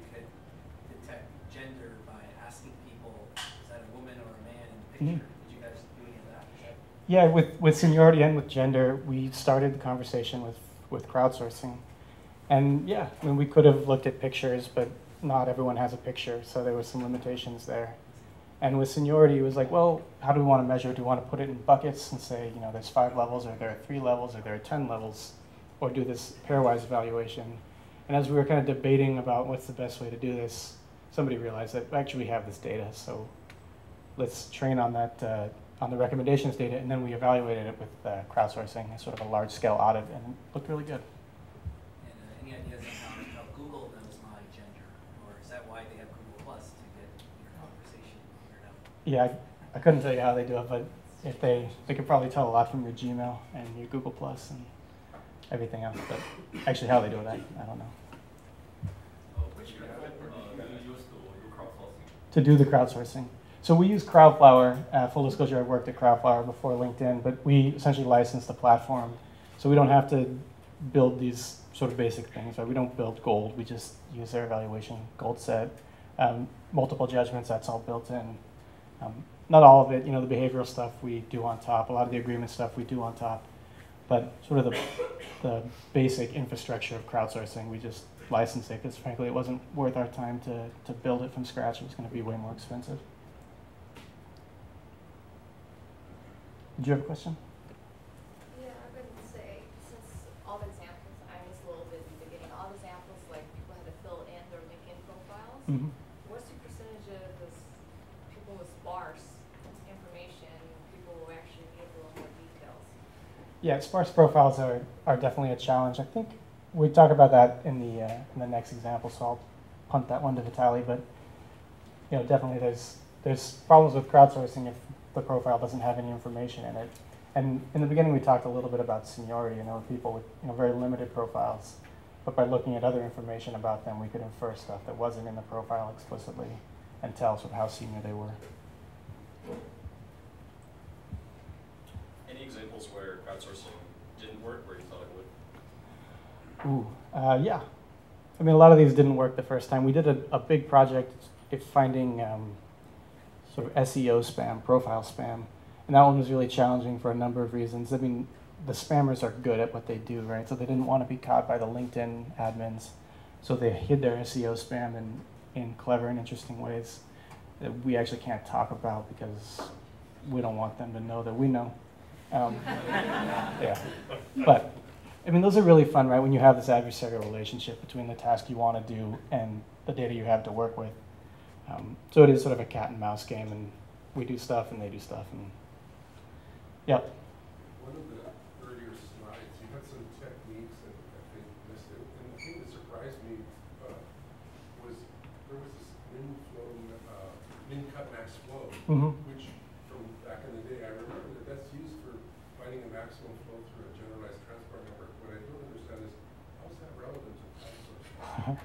gender by asking people, is that a woman or a man in the picture? Mm-hmm. Did you guys do any of that? that? Yeah, with, with seniority and with gender, we started the conversation with, with crowdsourcing. And yeah, I mean, we could have looked at pictures, but not everyone has a picture, so there were some limitations there. And with seniority, it was like, well, how do we want to measure? Do we want to put it in buckets and say, you know, there's five levels, or there are three levels, or there are ten levels, or do this pairwise evaluation? And as we were kind of debating about what's the best way to do this, somebody realized that actually we have this data, so let's train on that, uh, on the recommendations data, and then we evaluated it with uh, crowdsourcing as sort of a large-scale audit, and it looked really good. And uh, any ideas on how Google knows my gender, or is that why they have Google Plus to get your conversation figured out? Yeah, I, I couldn't tell you how they do it, but if they, they could probably tell a lot from your Gmail and your Google Plus and everything else, but actually how they do it, I, I don't know. To do the crowdsourcing. So we use CrowdFlower. Uh, full disclosure, I worked at CrowdFlower before LinkedIn, but we essentially license the platform. So we don't have to build these sort of basic things, right? We don't build gold. We just use their evaluation gold set. Um, multiple judgments, that's all built in. Um, not all of it, you know, the behavioral stuff we do on top. A lot of the agreement stuff we do on top. But sort of the, the basic infrastructure of crowdsourcing, we just license it, because frankly, it wasn't worth our time to, to build it from scratch. It was going to be way more expensive. Did you have a question? Yeah, I wouldn't say, since all the examples, I was a little busy at the beginning, all the examples, like people had to fill in their LinkedIn profiles. Mm-hmm. What's the percentage of this, people with sparse information, people who actually need a little more details? Yeah, sparse profiles are, are definitely a challenge. I think we talk about that in the, uh, in the next example, so I'll punt that one to Vitaly, but you know, definitely there's, there's problems with crowdsourcing if the profile doesn't have any information in it. And in the beginning, we talked a little bit about seniority, and there were people with you know, very limited profiles. But by looking at other information about them, we could infer stuff that wasn't in the profile explicitly and tell sort of how senior they were. Any examples where crowdsourcing didn't work, where you thought it would? Ooh, uh, yeah. I mean, a lot of these didn't work the first time. We did a, a big project finding um, sort of S E O spam, profile spam. And that one was really challenging for a number of reasons. I mean, the spammers are good at what they do, right? So they didn't want to be caught by the LinkedIn admins. So they hid their S E O spam in, in clever and interesting ways that we actually can't talk about because we don't want them to know that we know. Um, yeah. But, I mean, those are really fun, right? When you have this adversarial relationship between the task you want to do and the data you have to work with. Um, so it is sort of a cat and mouse game, and we do stuff and they do stuff, and yep. One of the earlier slides, you had some techniques that I think missed it, and the thing that surprised me uh, was there was this min flow, uh, min cut max flow, mm-hmm. which from back in the day I remember that that's used for finding a maximum flow through a generalized transport network. What I don't understand is how is that relevant to crowdsourcing?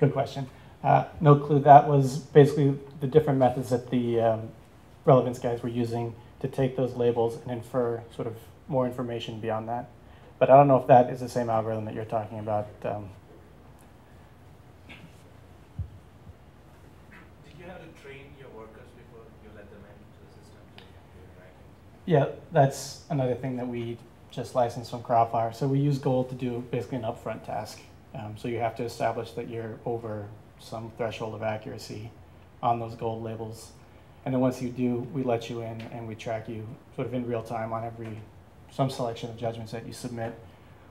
Good question. Uh, no clue. That was basically the different methods that the um, relevance guys were using to take those labels and infer sort of more information beyond that. But I don't know if that is the same algorithm that you're talking about. Um. Did you have to train your workers before you let them into the system? Yeah, that's another thing that we just licensed from CrowdFlower. So we use Gold to do basically an upfront task. Um, so you have to establish that you're over some threshold of accuracy on those gold labels. And then once you do, we let you in and we track you sort of in real time on every, some selection of judgments that you submit.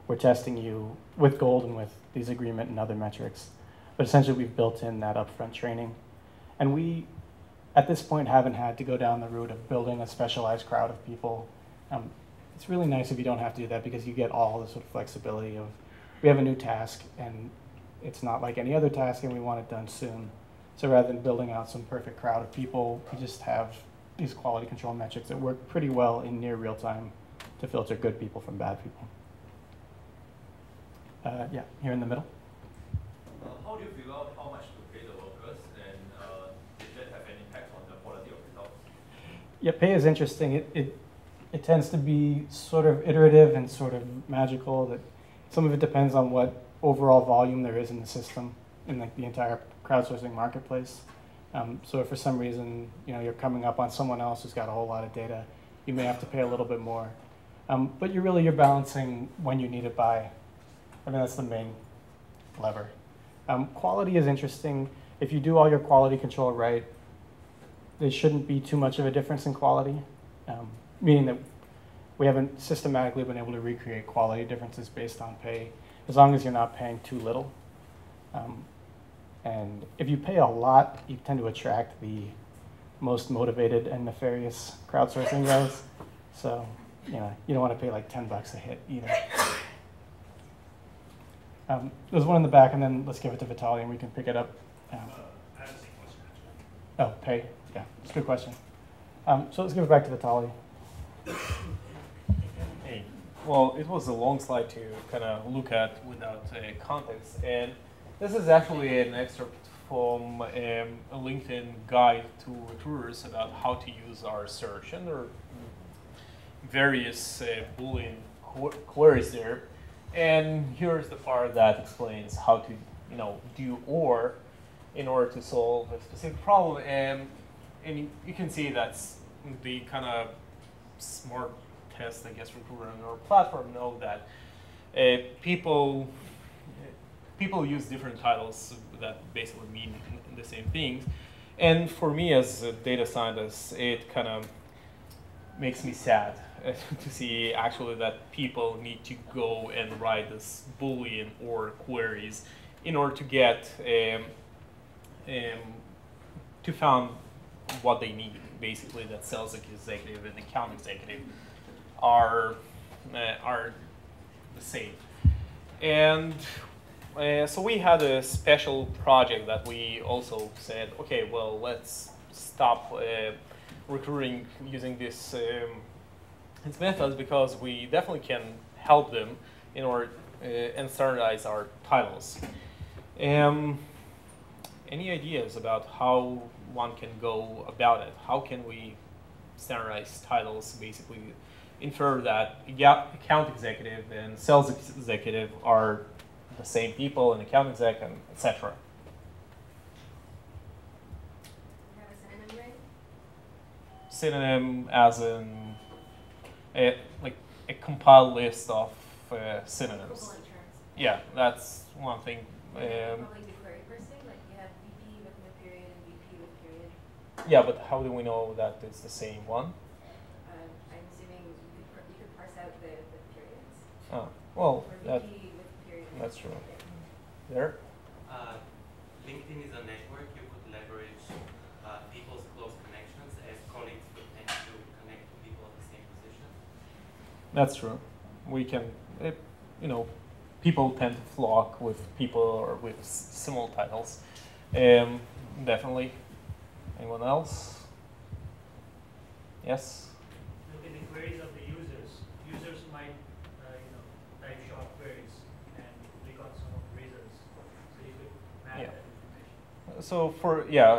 We're testing you with gold and with these agreement and other metrics. But essentially we've built in that upfront training. And we, at this point, haven't had to go down the route of building a specialized crowd of people. Um, it's really nice if you don't have to do that because you get all the sort of flexibility of, we have a new task and it's not like any other task, and we want it done soon. So rather than building out some perfect crowd of people, we just have these quality control metrics that work pretty well in near real time to filter good people from bad people. Uh, yeah, here in the middle. Uh, how do you figure out how much to pay the workers, and uh, did that have an impact on the quality of results? Yeah, pay is interesting. It, it, it tends to be sort of iterative and sort of magical. That some of it depends on what overall volume there is in the system, in like the entire crowdsourcing marketplace. Um, so if for some reason you know, you're coming up on someone else who's got a whole lot of data, you may have to pay a little bit more. Um, but you're really, you're balancing when you need it by. I mean, that's the main lever. Um, quality is interesting. If you do all your quality control right, there shouldn't be too much of a difference in quality, um, meaning that we haven't systematically been able to recreate quality differences based on pay, as long as you're not paying too little. Um, and if you pay a lot, you tend to attract the most motivated and nefarious crowdsourcing guys. So you know, you don't want to pay like ten bucks a hit either. Um, there's one in the back, and then let's give it to Vitaly, and we can pick it up. Um, uh, I have a question. Oh, pay. Yeah, it's a good question. Um, so let's give it back to Vitaly. Well, it was a long slide to kind of look at without uh, context, and this is actually an excerpt from a LinkedIn guide to recruiters about how to use our search, and there are various uh, Boolean qu queries there. And here's the part that explains how to, you know, do or in order to solve a specific problem. And, and you, you can see that's the kind of smart test, I guess, recruiter on our platform know that uh, people people use different titles that basically mean the same things. And for me as a data scientist, it kind of makes me sad to see actually that people need to go and write this Boolean or queries in order to get um, um, to find what they need. Basically, that sales executive and account executive are uh, are the same. And uh, so we had a special project that we also said, okay, well, let's stop uh, recruiting using this. Um, It's methods because we definitely can help them in order uh, and standardize our titles. Um, any ideas about how one can go about it? How can we standardize titles? Basically, infer that account executive and sales executive are the same people, and account exec, and et cetera. Do you have a synonym ready? Synonym as in. A, like a compiled list of uh, synonyms. Yeah, that's one thing. Um, like the query per se, like you have V P with no period and V P with period. Yeah, but how do we know that it's the same one? Uh, I'm assuming you could, you could parse out the, the periods. Oh, well, that, that's true. Yeah. There? Uh, LinkedIn is a network. You could leverage uh, people's close connections as colleagues would tend to connect to people of the same position. That's true. We can, it, you know, people tend to flock with people or with similar titles. Um, definitely. Anyone else? Yes? Look at the queries of the users. Users might, uh, you know, type short queries and click on some of the results. So you could map yeah. that information. So for, yeah,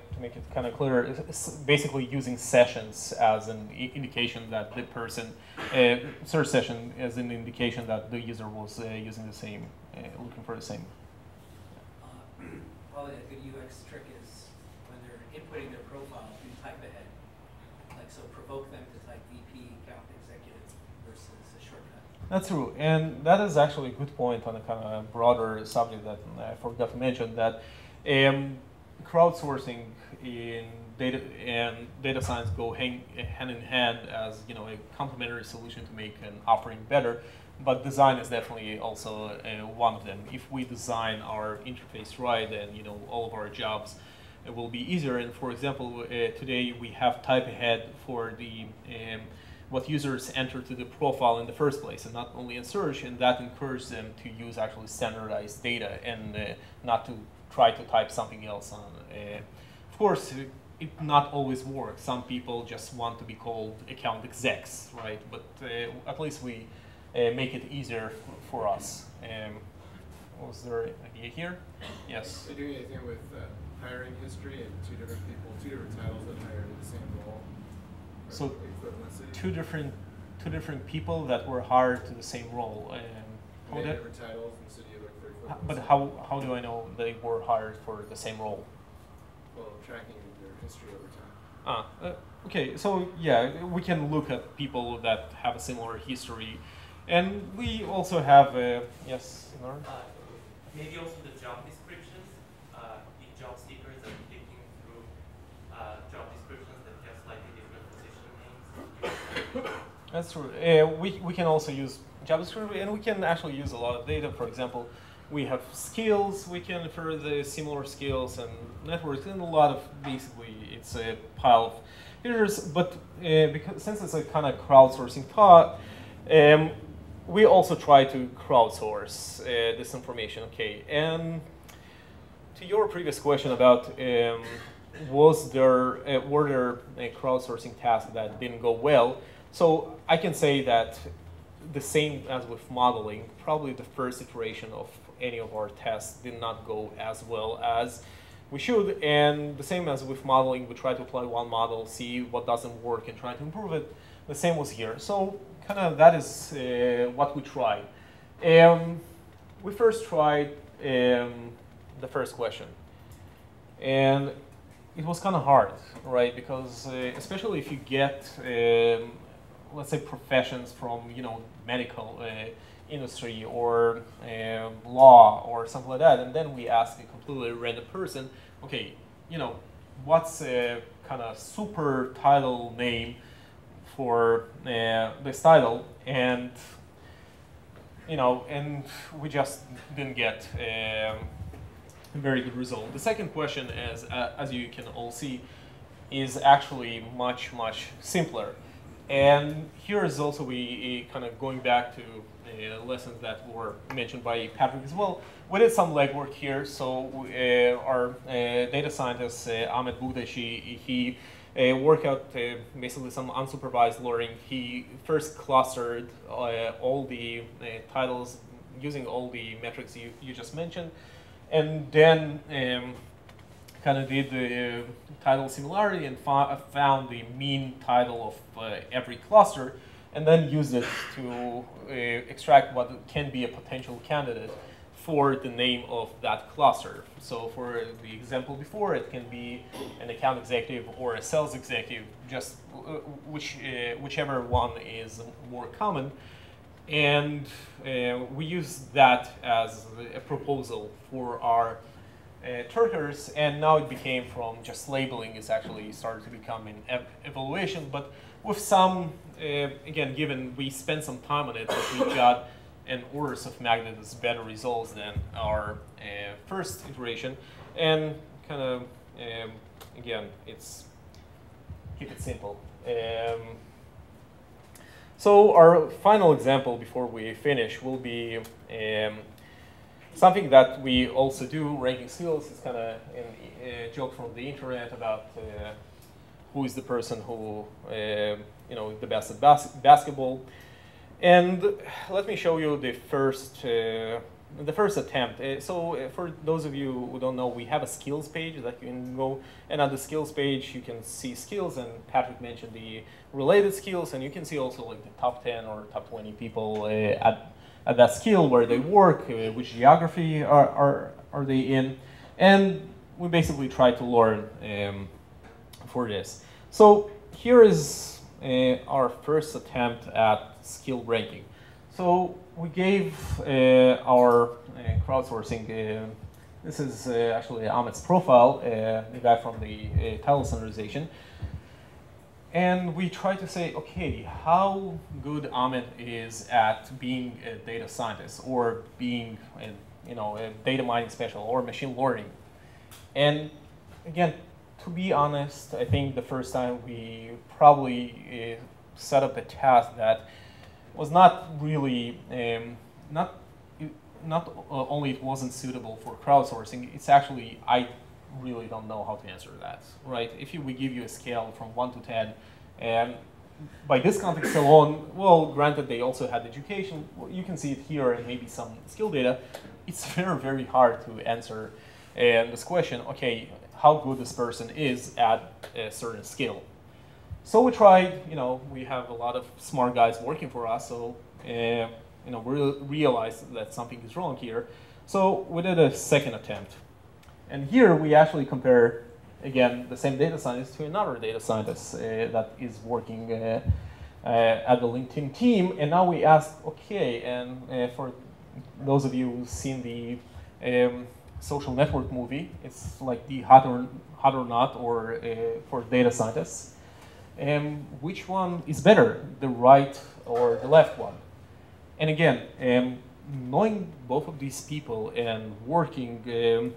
uh, to make it kind of clearer, it's basically using sessions as an indication that the person, uh, search session as an indication that the user was uh, using the same, uh, looking for the same. Uh, probably a good U X trick is when they're inputting their profile, you type ahead. Like, so provoke them to type V P, account executive versus a shortcut. That's true. And that is actually a good point on a kind of broader subject that I forgot to mention, that um, crowdsourcing in data and data science go hang, hand in hand as, you know, a complementary solution to make an offering better, but design is definitely also uh, one of them. If we design our interface right, then, you know, all of our jobs uh, will be easier. And for example, uh, today we have type ahead for the um, what users enter to the profile in the first place, and not only in search, and that encourages them to use actually standardized data and uh, not to try to type something else on. Uh, of course, it, it not always works. Some people just want to be called account execs, right? But uh, at least we uh, make it easier for us. Um, was there an idea here? Yes? Are you doing anything with uh, hiring history and two different people, two different titles that hired in the same role? So two different, two different people that were hired to the same role. Um, and they had different titles and so But how, how do I know they were hired for the same role? Well, tracking their history over time. Ah, uh, okay, so yeah, we can look at people that have a similar history. And we also have, uh, yes, uh, maybe also the job descriptions. Uh, the job seekers are clicking through uh, job descriptions that have slightly different position names. That's true. Uh, we, we can also use job description, and we can actually use a lot of data. For example, we have skills, we can infer the similar skills and networks, and a lot of, basically, it's a pile of features. But uh, because, since it's a kind of crowdsourcing thought, um, we also try to crowdsource uh, this information. Okay, and to your previous question about um, was there, uh, were there a crowdsourcing tasks that didn't go well, so I can say that the same as with modeling, probably the first iteration of any of our tests did not go as well as we should. And the same as with modeling, we try to apply one model, see what doesn't work, and try to improve it. The same was here. So kind of that is uh, what we tried. Um, we first tried um, the first question. And it was kind of hard, right? Because uh, especially if you get, um, let's say, professions from, you know, medical uh, industry or uh, law or something like that, and then we ask a completely random person, okay, you know, what's a kind of super title name for uh, this title? And, you know, and we just didn't get um, very good result. The second question, as uh, as you can all see, is actually much much simpler. And here is also we uh, kind of going back to uh, lessons that were mentioned by Patrick as well. We did some legwork here. So uh, our uh, data scientist uh, Ahmed Budeshi, he uh, worked out uh, basically some unsupervised learning. He first clustered uh, all the uh, titles using all the metrics you you just mentioned. And then um, kind of did the uh, title similarity and found the mean title of uh, every cluster, and then used it to uh, extract what can be a potential candidate for the name of that cluster. So for the example before, it can be an account executive or a sales executive, just which, uh, whichever one is more common. And uh, we use that as a proposal for our uh, Turkers, and now it became from just labeling, it's actually started to become an ev evaluation, but with some, uh, again, given we spent some time on it, we got an orders of magnitude better results than our uh, first iteration, and kind of, um, again, it's, keep it simple. Um, So our final example before we finish will be um, something that we also do, ranking skills. It's kind of a joke from the internet about uh, who is the person who, uh, you know, the best at bas basketball. And let me show you the first, uh, the first attempt. Uh, so uh, for those of you who don't know, we have a skills page that you can go, and on the skills page you can see skills, and Patrick mentioned the related skills, and you can see also like the top ten or top twenty people uh, at, at that skill, where they work, uh, which geography are, are, are they in, and we basically try to learn um, for this. So here is uh, our first attempt at skill ranking. So we gave uh, our uh, crowdsourcing, uh, this is uh, actually Ahmed's profile, uh, the guy from the uh, title standardization. And we tried to say, okay, how good Ahmed is at being a data scientist or being a, you know, a data mining special or machine learning. And again, to be honest, I think the first time we probably uh, set up a task that was not really, um, not, not only it wasn't suitable for crowdsourcing, it's actually, I really don't know how to answer that, right? If you, we give you a scale from one to ten, and by this context alone, well, granted they also had education, you can see it here and maybe some skill data, it's very, very hard to answer uh, this question, okay, how good this person is at a certain skill. So we tried, you know, we have a lot of smart guys working for us, so, uh, you know, we realized that something is wrong here. So we did a second attempt. And here we actually compare, again, the same data scientist to another data scientist uh, that is working uh, uh, at the LinkedIn team. And now we ask, okay, and uh, for those of you who've seen the um, social network movie, it's like the hot or, hot or not or uh, for data scientists. Um, which one is better, the right or the left one? And again, um, knowing both of these people and working, um,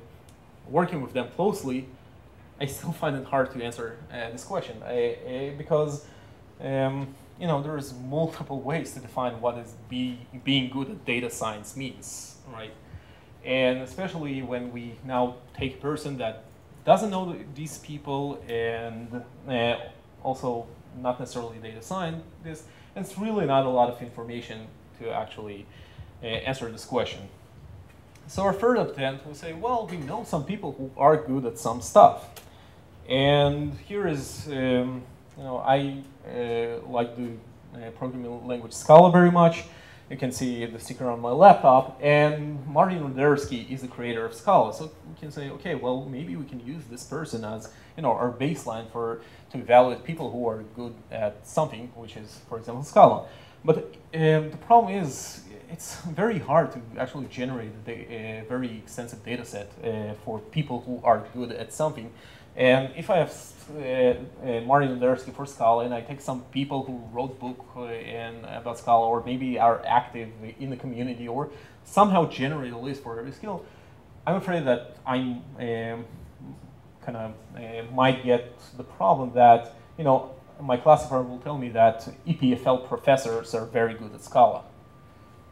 working with them closely, I still find it hard to answer uh, this question I, I, because um, you know, there is multiple ways to define what is be, being good at data science means, right? And especially when we now take a person that doesn't know these people and uh, also not necessarily data scientist, and it's really not a lot of information to actually uh, answer this question. So our third attempt, we say, well, we know some people who are good at some stuff. And here is, um, you know, I uh, like the uh, programming language Scala very much. You can see the sticker on my laptop. And Martin Odersky is the creator of Scala. So we can say, okay, well, maybe we can use this person as, you know, our baseline for to evaluate people who are good at something, which is, for example, Scala. But um, the problem is, it's very hard to actually generate a very extensive data set uh, for people who are good at something. And if I have uh, uh, Martin Odersky for Scala, and I take some people who wrote a book uh, and, about Scala, or maybe are active in the community, or somehow generate a list for every skill, I'm afraid that I'm um, kind of uh, might get the problem that, you know, my classifier will tell me that E P F L professors are very good at Scala,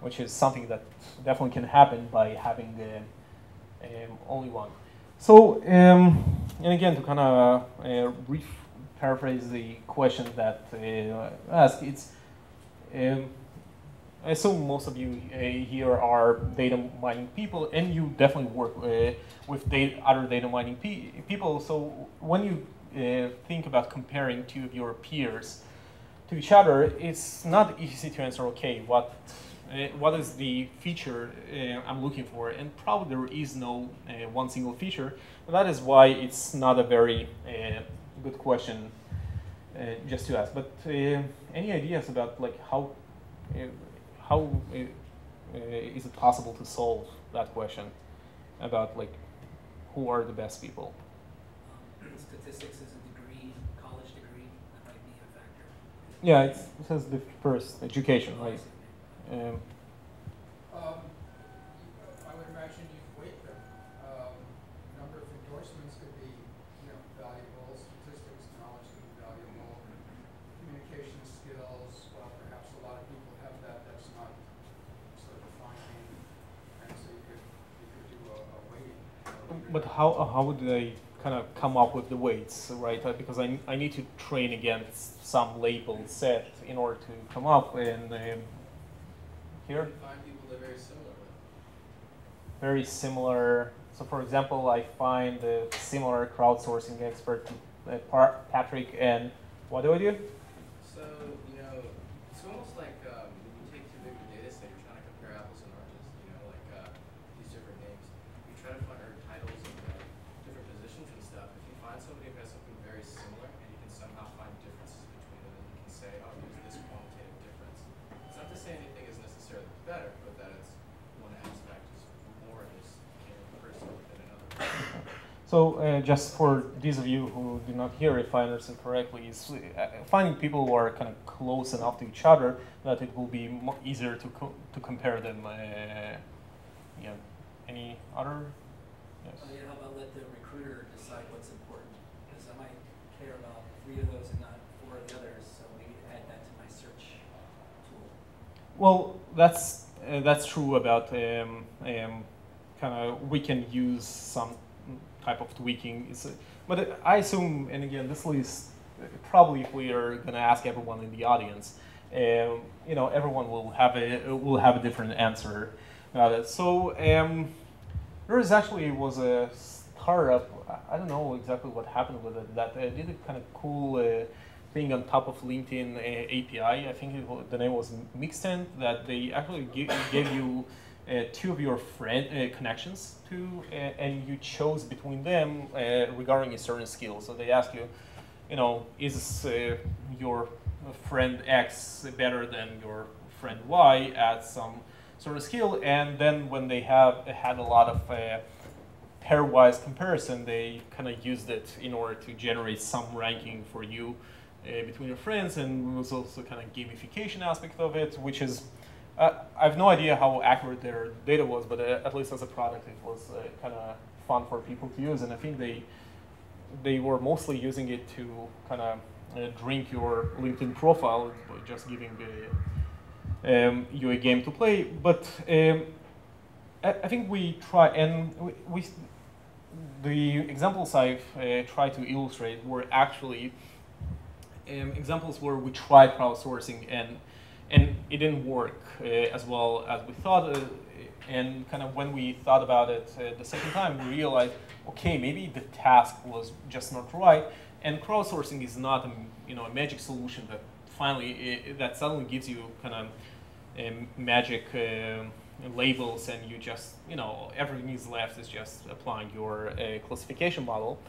which is something that definitely can happen by having the, um, only one. So, um, and again, to kind of uh, paraphrase the question that uh, asked, it's, um, I assume most of you uh, here are data mining people, and you definitely work uh, with data, other data mining pe people. So when you uh, think about comparing two of your peers to each other, it's not easy to answer, okay, what Uh, what is the feature uh, I'm looking for? And probably there is no uh, one single feature. And that is why it's not a very uh, good question uh, just to ask. But uh, any ideas about like how uh, how uh, uh, is it possible to solve that question about like who are the best people? Statistics is a degree, college degree, that might be a factor. Yeah, it's, it says the first education, right? Um, um, I would imagine you'd weight them. Um, a number of endorsements could be, you know, valuable. Statistics knowledge could be valuable. Communication skills, well, perhaps a lot of people have that. That's not sort of defining. And so you could, you could do a, a weighting. But how how would they kind of come up with the weights, right? Because I I need to train against some label set in order to come up and. Um, Here? Find people that are very similar. Very similar. So, for example, I find a similar crowdsourcing expert, Patrick, and what do I do? So, you know, it's almost like um, when you take two different data sets, you're trying to compare apples and oranges, you know, like uh, these different names. You try to find our titles and uh, different positions and stuff. If you find somebody who has something very similar and you can somehow find differences between them, and you can say, oh, there's this qualitative difference. It's not to say anything is necessarily better, but that it's one aspect is more is personal than another. So uh, just for these of you who did not hear, if I understand correctly, is finding people who are kind of close enough to each other that it will be more easier to co to compare them. Uh, yeah. Any other? Yes. Oh, yeah, how about let the recruiter decide what's important? Because I might care about three of those and not four of the others. So maybe add that to my search. Well, that's uh, that's true about um, um, kind of we can use some type of tweaking. It's a, but I assume, and again, this list probably if we are going to ask everyone in the audience, um, you know, everyone will have a will have a different answer about it. So um, there is actually was a startup. I don't know exactly what happened with it. That uh, did a kind of cool. Uh, thing on top of LinkedIn uh, A P I, I think it was, the name was Mixtent, that they actually give, gave you uh, two of your friend uh, connections to, uh, and you chose between them uh, regarding a certain skill. So they ask you, you know, is uh, your friend X better than your friend Y at some sort of skill? And then when they have had a lot of uh, pairwise comparison, they kind of used it in order to generate some ranking for you. Uh, between your friends, and there was also kind of gamification aspect of it, which is, uh, I have no idea how accurate their data was, but uh, at least as a product, it was uh, kind of fun for people to use, and I think they they were mostly using it to kind of uh, drink your LinkedIn profile, by just giving a, um, you a game to play. But um, I, I think we try, and we, we the examples I've uh, tried to illustrate were actually Um, examples where we tried crowdsourcing and and it didn't work uh, as well as we thought. Uh, And kind of when we thought about it uh, the second time, we realized, okay, maybe the task was just not right. And crowdsourcing is not a, you know, a magic solution that finally, it, that suddenly gives you kind of um, magic uh, labels and you just, you know, everything is left is just applying your uh, classification model.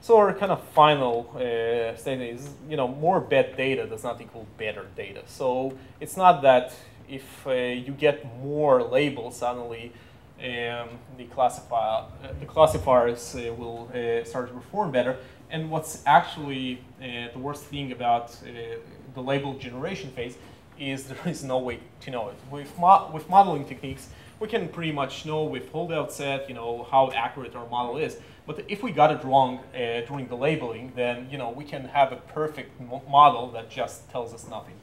So our kind of final uh, statement is, you know, more bad data does not equal better data. So it's not that if uh, you get more labels, suddenly um, the, classifier, uh, the classifiers uh, will uh, start to perform better. And what's actually uh, the worst thing about uh, the label generation phase is there is no way to know it. With, mo with modeling techniques, we can pretty much know with holdout set, you know, how accurate our model is. But if we got it wrong uh, during the labeling, then, you know, we can have a perfect model that just tells us nothing.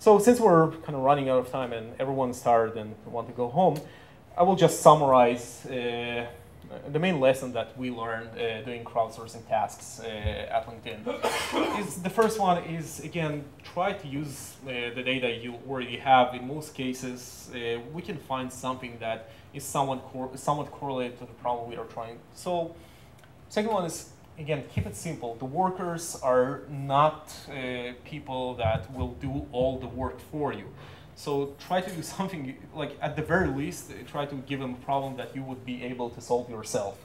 So since we're kind of running out of time and everyone's tired and want to go home, I will just summarize uh, the main lesson that we learned uh, doing crowdsourcing tasks uh, at LinkedIn. Is the first one is, again, try to use uh, the data you already have. In most cases, uh, we can find something that is somewhat, cor somewhat correlated to the problem we are trying. So second one is, again, keep it simple. The workers are not uh, people that will do all the work for you. So try to do something, like at the very least, try to give them a problem that you would be able to solve yourself.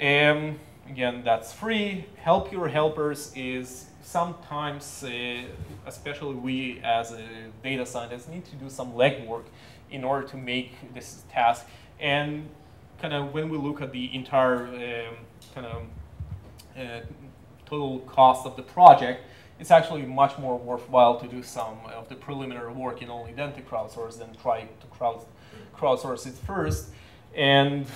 Um, again, that's free. Help your helpers is sometimes, uh, especially we as a data scientist, need to do some legwork in order to make this task. And kind of when we look at the entire um, kind of uh, total cost of the project, it's actually much more worthwhile to do some of the preliminary work and only then to crowdsource than try to crowd, crowdsource it first. And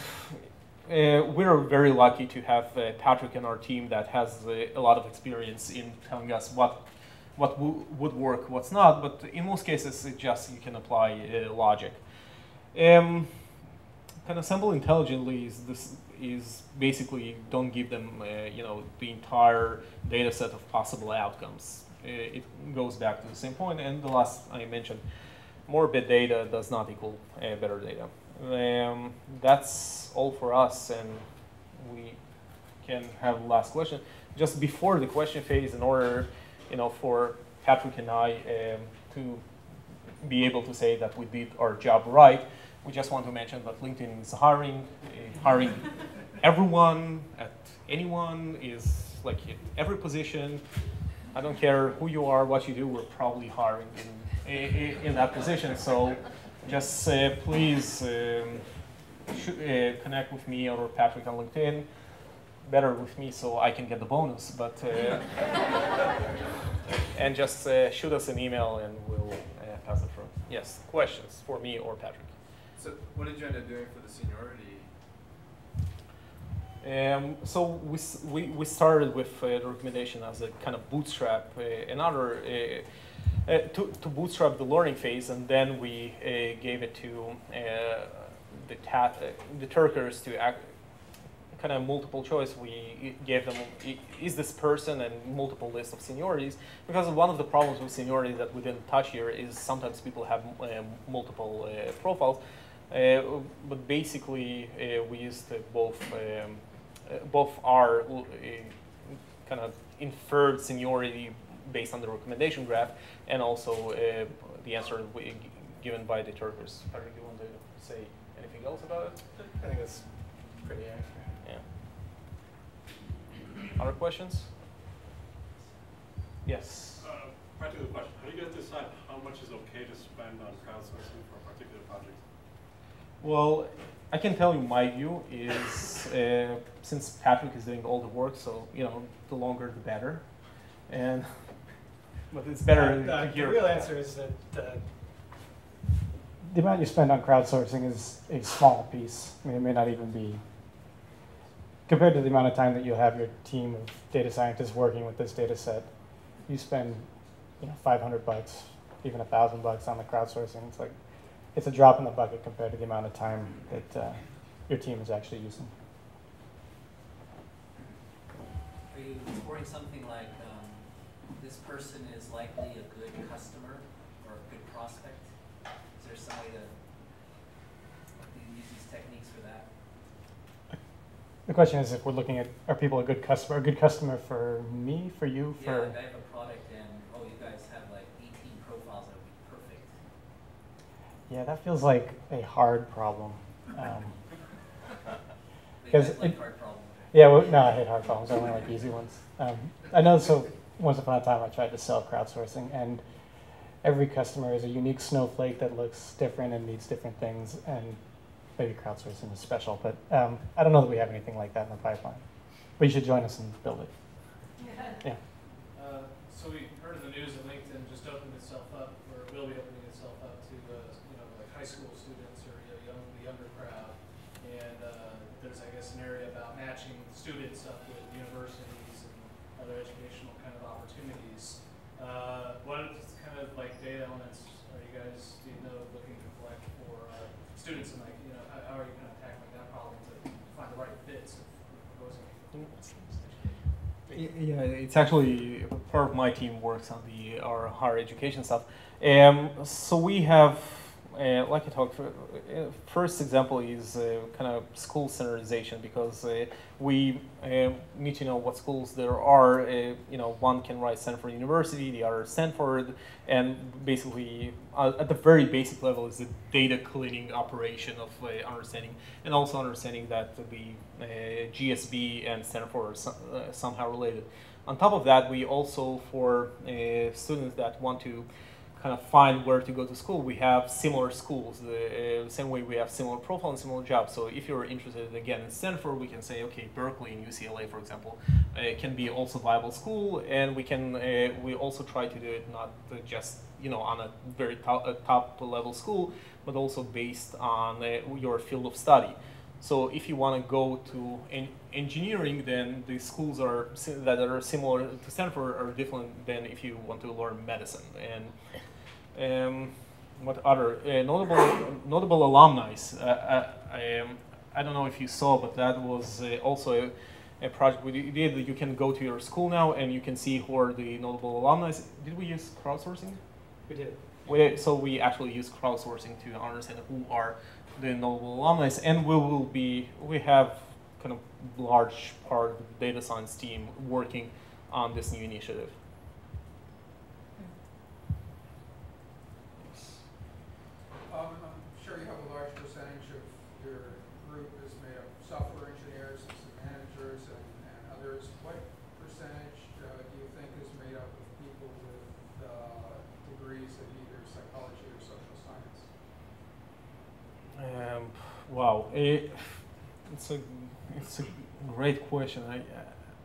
uh, we're very lucky to have uh, Patrick and our team that has uh, a lot of experience in telling us what what w would work, what's not, but in most cases, it just, you can apply uh, logic. Um, kind of sample intelligently is, this, is basically don't give them, uh, you know, the entire data set of possible outcomes. Uh, it goes back to the same point, and the last I mentioned, more bad data does not equal uh, better data. Um, that's all for us, and we can have the last question. Just before the question phase, in order, you know, for Patrick and I um, to be able to say that we did our job right, we just want to mention that LinkedIn is hiring, uh, hiring everyone, at anyone, is like at every position. I don't care who you are, what you do, we're probably hiring in, in, in that position. So just uh, please um, sh uh, connect with me or Patrick on LinkedIn. Better with me so I can get the bonus, but uh, and just uh, shoot us an email and we'll uh, pass it through. Yes, questions for me or Patrick? So what did you end up doing for the seniority? Um, so we, we, we started with uh, the recommendation as a kind of bootstrap, uh, another, uh, uh, to, to bootstrap the learning phase, and then we uh, gave it to uh, the, ta the Turkers to act, kind of multiple choice. We gave them, is this person, and multiple lists of seniorities, because one of the problems with seniority that we didn't touch here is sometimes people have uh, multiple uh, profiles, uh, but basically uh, we used uh, both um, uh, both our uh, kind of inferred seniority based on the recommendation graph, and also uh, the answer given by the Turkers. Patrick, do you want to say anything else about it? I think that's pretty accurate. Other questions? Yes? Uh, practical question. How do you guys decide how much is okay to spend on crowdsourcing for a particular project? Well, I can tell you my view is, uh, since Patrick is doing all the work, so, you know, the longer the better. And but it's better uh, uh, to hear. The real answer is that uh, the amount you spend on crowdsourcing is a small piece. I mean, it may not even be compared to the amount of time that you'll have your team of data scientists working with this data set. You spend, you know, five hundred bucks, even a thousand bucks on the crowdsourcing. It's like, it's a drop in the bucket compared to the amount of time that uh, your team is actually using. Are you scoring something like um, this person is likely a good customer or a good prospect? Is there some way to The question is, if we're looking at, are people a good customer? A good customer for me, for you, for? Yeah, like I have a product, and oh, you guys have like eighteen profiles that would be perfect. Yeah, that feels like a hard problem. Um, Because like hard problems. Yeah, well, no, I hate hard problems. I only like easy ones. Um, I know. So once upon a time, I tried to sell crowdsourcing, and every customer is a unique snowflake that looks different and needs different things. And maybe crowdsourcing is special, but um, I don't know that we have anything like that in the pipeline. But you should join us and build it. Yeah. Yeah. Uh, so we heard in the news that LinkedIn just opened itself up, or will be opening itself up to uh, you know, like high school students or you know, young, the younger crowd, and. Uh, There's, I guess, an area about matching students up with universities and other educational kind of opportunities. Uh, what kind of like data elements are you guys, do you know, looking to collect for uh, students, and like, you know, how, how are you kind of tackling that problem to find the right fits of proposing? Yeah, it's actually part of my team works on the our higher education stuff. Um, so we have. Uh, like I talked, for, uh, first example is uh, kind of school standardization, because uh, we uh, need to know what schools there are. Uh, you know, one can write Stanford University, the other Stanford, and basically uh, at the very basic level is the data cleaning operation of uh, understanding, and also understanding that the uh, G S B and Stanford are some, uh, somehow related. On top of that, we also, for uh, students that want to kind of find where to go to school, we have similar schools, the uh, same way we have similar profile and similar jobs. So if you're interested, again, in Stanford, we can say, okay, Berkeley and U C L A, for example, uh, can be also viable school, and we can, uh, we also try to do it not just, you know, on a very top, a top level school, but also based on uh, your field of study. So if you want to go to en engineering, then the schools are that are similar to Stanford are different than if you want to learn medicine. And um, what other uh, notable notable alumni? Uh, I, um, I don't know if you saw, but that was uh, also a, a project we did. You can go to your school now, and you can see who are the notable alumni. Did we use crowdsourcing? We did. We, so we actually use crowdsourcing to understand who are the notable alumni, and we will be, we have kind of large part of the data science team working on this new initiative. Um, I'm sure you have a large percentage of your group is made up of software engineers, some managers, and, and others. What percentage uh, do you think is made up of people with uh, degrees in either psychology or social science? Um, wow, it, it's a it's a great question. I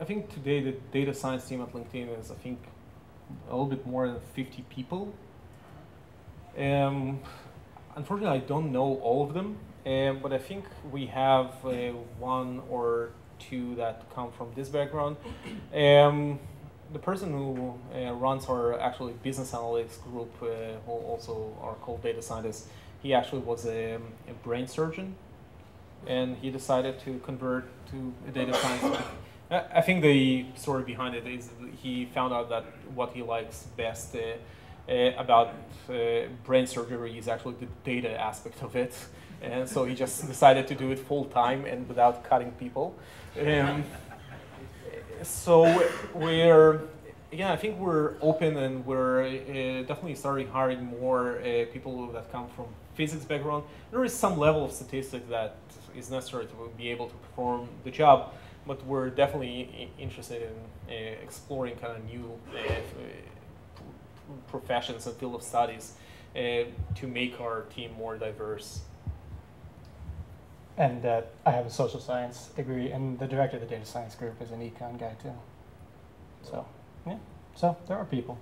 I think today the data science team at LinkedIn is I think a little bit more than fifty people. Um, unfortunately, I don't know all of them, um, but I think we have uh, one or two that come from this background. Um, the person who uh, runs our actually business analytics group, uh, who also are called data scientists. He actually was a, a brain surgeon, and he decided to convert to a data science. I think the story behind it is he found out that what he likes best uh, uh, about uh, brain surgery is actually the data aspect of it, and so he just decided to do it full time and without cutting people. Um, so we're. Yeah, I think we're open, and we're uh, definitely starting hiring more uh, people that come from physics background. There is some level of statistics that is necessary to be able to perform the job, but we're definitely interested in uh, exploring kind of new uh, professions and field of studies uh, to make our team more diverse. And uh, I have a social science degree, and the director of the data science group is an econ guy too, so. Yeah, so there are people.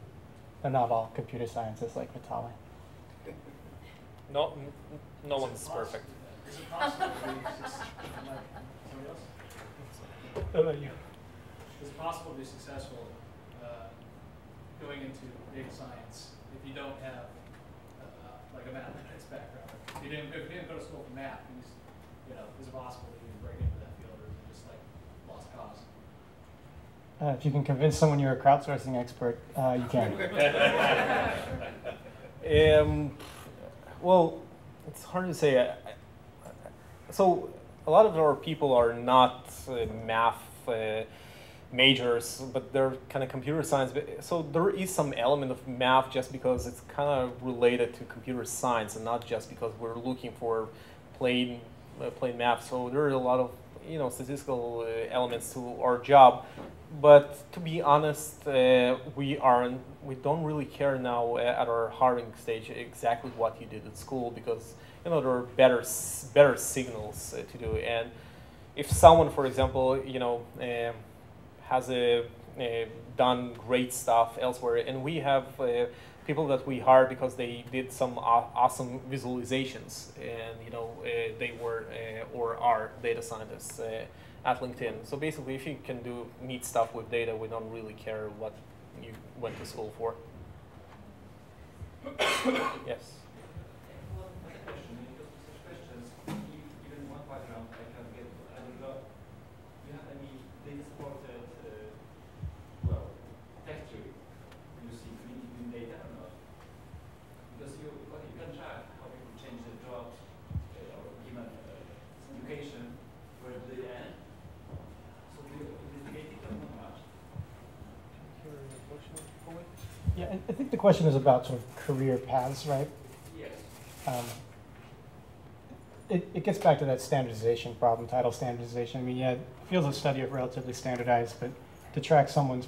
They're not all computer scientists like Vitaly. No, no one's perfect. Is it possible to just, somebody else? How about you? Is it possible to be successful uh, going into data science if you don't have uh, like a mathematics background? If you didn't, if you didn't go to school for math, you know, is it possible that you can break into that field, or is it just like lost cause? Uh, if you can convince someone you're a crowdsourcing expert, uh, you can. um, well, it's hard to say. I, I, so a lot of our people are not uh, math uh, majors, but they're kind of computer science. So there is some element of math just because it's kind of related to computer science and not just because we're looking for plain, uh, plain math. So there are a lot of, you know, statistical uh, elements to our job. But to be honest, uh, we aren't, we don't really care now uh, at our hiring stage exactly what you did at school, because, you know, there are better, better signals uh, to do. And if someone, for example, you know, uh, has a, a done great stuff elsewhere, and we have uh, people that we hire because they did some awesome visualizations, and, you know, uh, they were uh, or are data scientists uh, at LinkedIn. So basically, if you can do neat stuff with data, we don't really care what you went to school for. Yes. I think the question is about sort of career paths, right? Yes. Um, it, it gets back to that standardization problem, title standardization. I mean, yeah, fields of study are relatively standardized, but to track someone's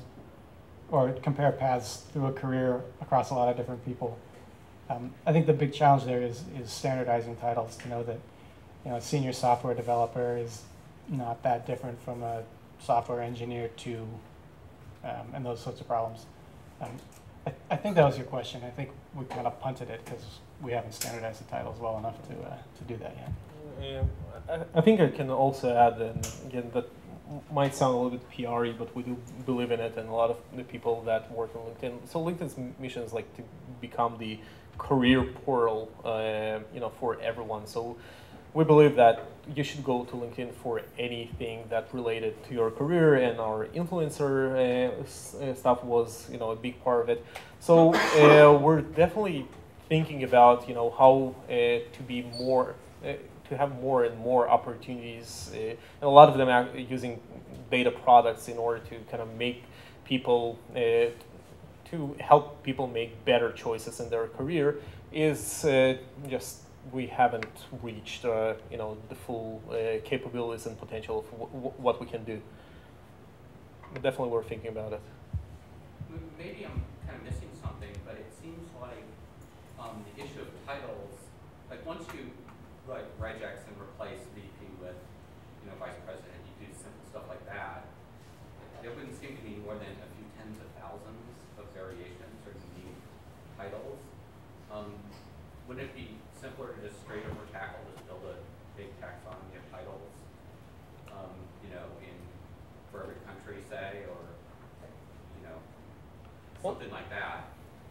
or compare paths through a career across a lot of different people, um, I think the big challenge there is, is standardizing titles to know that, you know, a senior software developer is not that different from a software engineer to, um, and those sorts of problems. Um, I, I think that was your question. I think we kind of punted it because we haven't standardized the titles well enough to uh, to do that yet. Yeah, I, I think I can also add, and again, that might sound a little bit P R-y, but we do believe in it, and a lot of the people that work on LinkedIn. So LinkedIn's mission is like to become the career portal, uh, you know, for everyone. So we believe that you should go to LinkedIn for anything that related to your career, and our influencer uh, stuff was, you know, a big part of it. So uh, we're definitely thinking about, you know, how uh, to be more, uh, to have more and more opportunities. Uh, and a lot of them are using data products in order to kind of make people, uh, to help people make better choices in their career is uh, just, we haven't reached, uh, you know, the full uh, capabilities and potential of w w what we can do. But definitely, we're thinking about it. Maybe I'm kind of missing something, but it seems like um, the issue of titles, like once you like regex and replace V P with, you know, vice president, you do simple stuff like that. There wouldn't seem to be more than a few tens of thousands of variations or unique titles. Um, wouldn't it be simpler to just straight over tackle, just build a big taxonomy of titles, um, you know, in for every country, say, or, you know, something like that,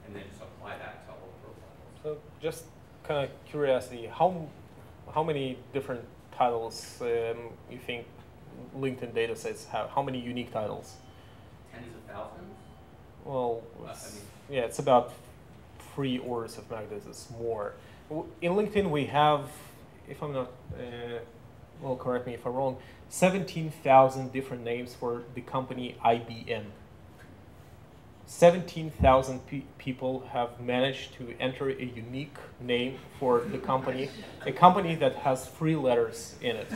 and then just apply that to all the titles. So just kind of curiosity, how how many different titles um, you think LinkedIn data sets have? How many unique titles? Tens of thousands? Well, it's, uh, I mean, yeah, it's about three orders of magnitude, it's more. In LinkedIn, we have, if I'm not, uh, well, correct me if I'm wrong, seventeen thousand different names for the company I B M. seventeen thousand pe people have managed to enter a unique name for the company, a company that has three letters in it.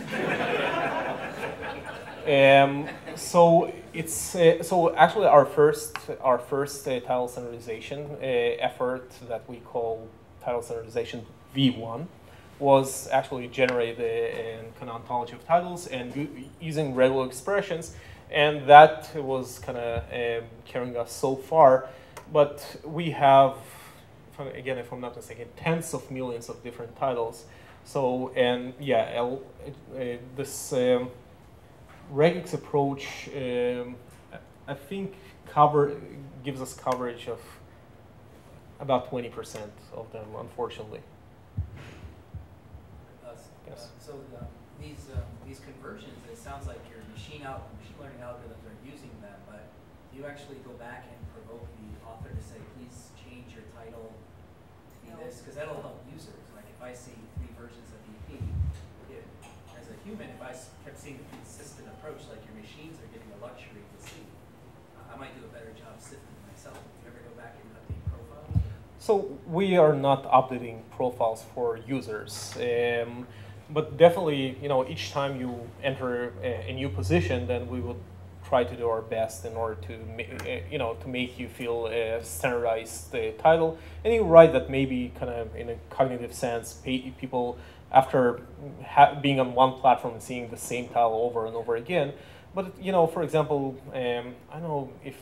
Um, so it's uh, so actually our first our first uh, title standardization uh, effort that we call title standardization V one was actually generate a, a kind of ontology of titles and using regular expressions, and that was kind of um, carrying us so far. But we have, if I'm, again, if I'm not mistaken, tens of millions of different titles. So and yeah, L, uh, this um, regex approach um, I think cover gives us coverage of about twenty percent of them, unfortunately. Uh, yes. uh, so the, these, um, these conversions, it sounds like your machine, out, machine learning algorithms are using them, but do you actually go back and provoke the author to say, please change your title to be this? Because that'll help users. Like if I see three versions of E P, it, as a human, if I I kept seeing a consistent approach, like your machines are getting a luxury to see, uh, I might do a better job sifting myself. Do you ever go back and update profiles? So we are not updating profiles for users. Um, but definitely, you know, each time you enter a, a new position, then we will try to do our best in order to, you know, to make you feel a standardized uh, title. And you're right that maybe kind of in a cognitive sense, people after ha being on one platform and seeing the same title over and over again. But, you know, for example, um, I don't know if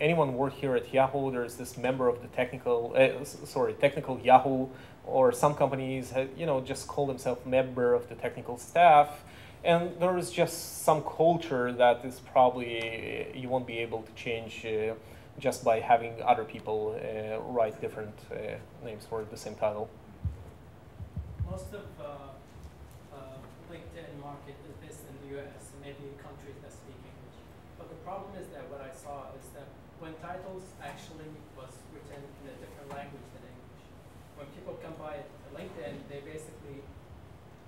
anyone worked here at Yahoo, there's this member of the technical, uh, sorry, technical Yahoo, or some companies, have, you know, just call themselves member of the technical staff. And there is just some culture that is probably you won't be able to change uh, just by having other people uh, write different uh, names for the same title. Most of uh, uh, LinkedIn market is based in the U S, maybe countries that speak English. But the problem is that what I saw is that when titles actually was written in a different language than English, when people come by LinkedIn, they basically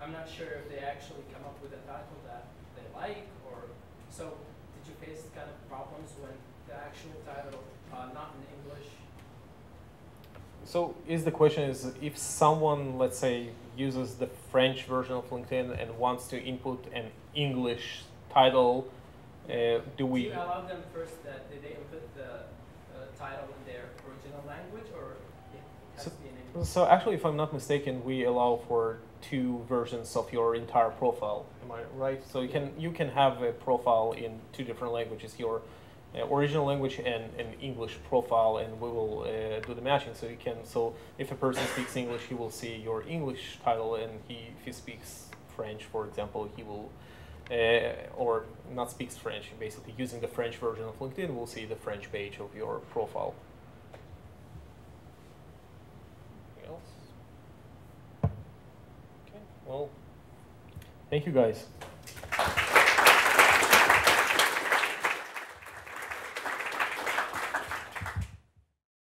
I'm not sure if they actually come up with a title that they like, or so did you face kind of problems when the actual title uh, not in English? So is the question is if someone, let's say, uses the French version of LinkedIn and wants to input an English title, uh, do we... Do you allow them first that did they input the uh, title in their original language, or it has so, to be in English? So actually, if I'm not mistaken, we allow for two versions of your entire profile. Am I right? So you can you can have a profile in two different languages, your uh, original language and an English profile, and we will uh, do the matching. So you can so if a person speaks English, he will see your English title, and he if he speaks French, for example, he will uh, or not speaks French. Basically, using the French version of LinkedIn, we'll see the French page of your profile. Well, thank you guys.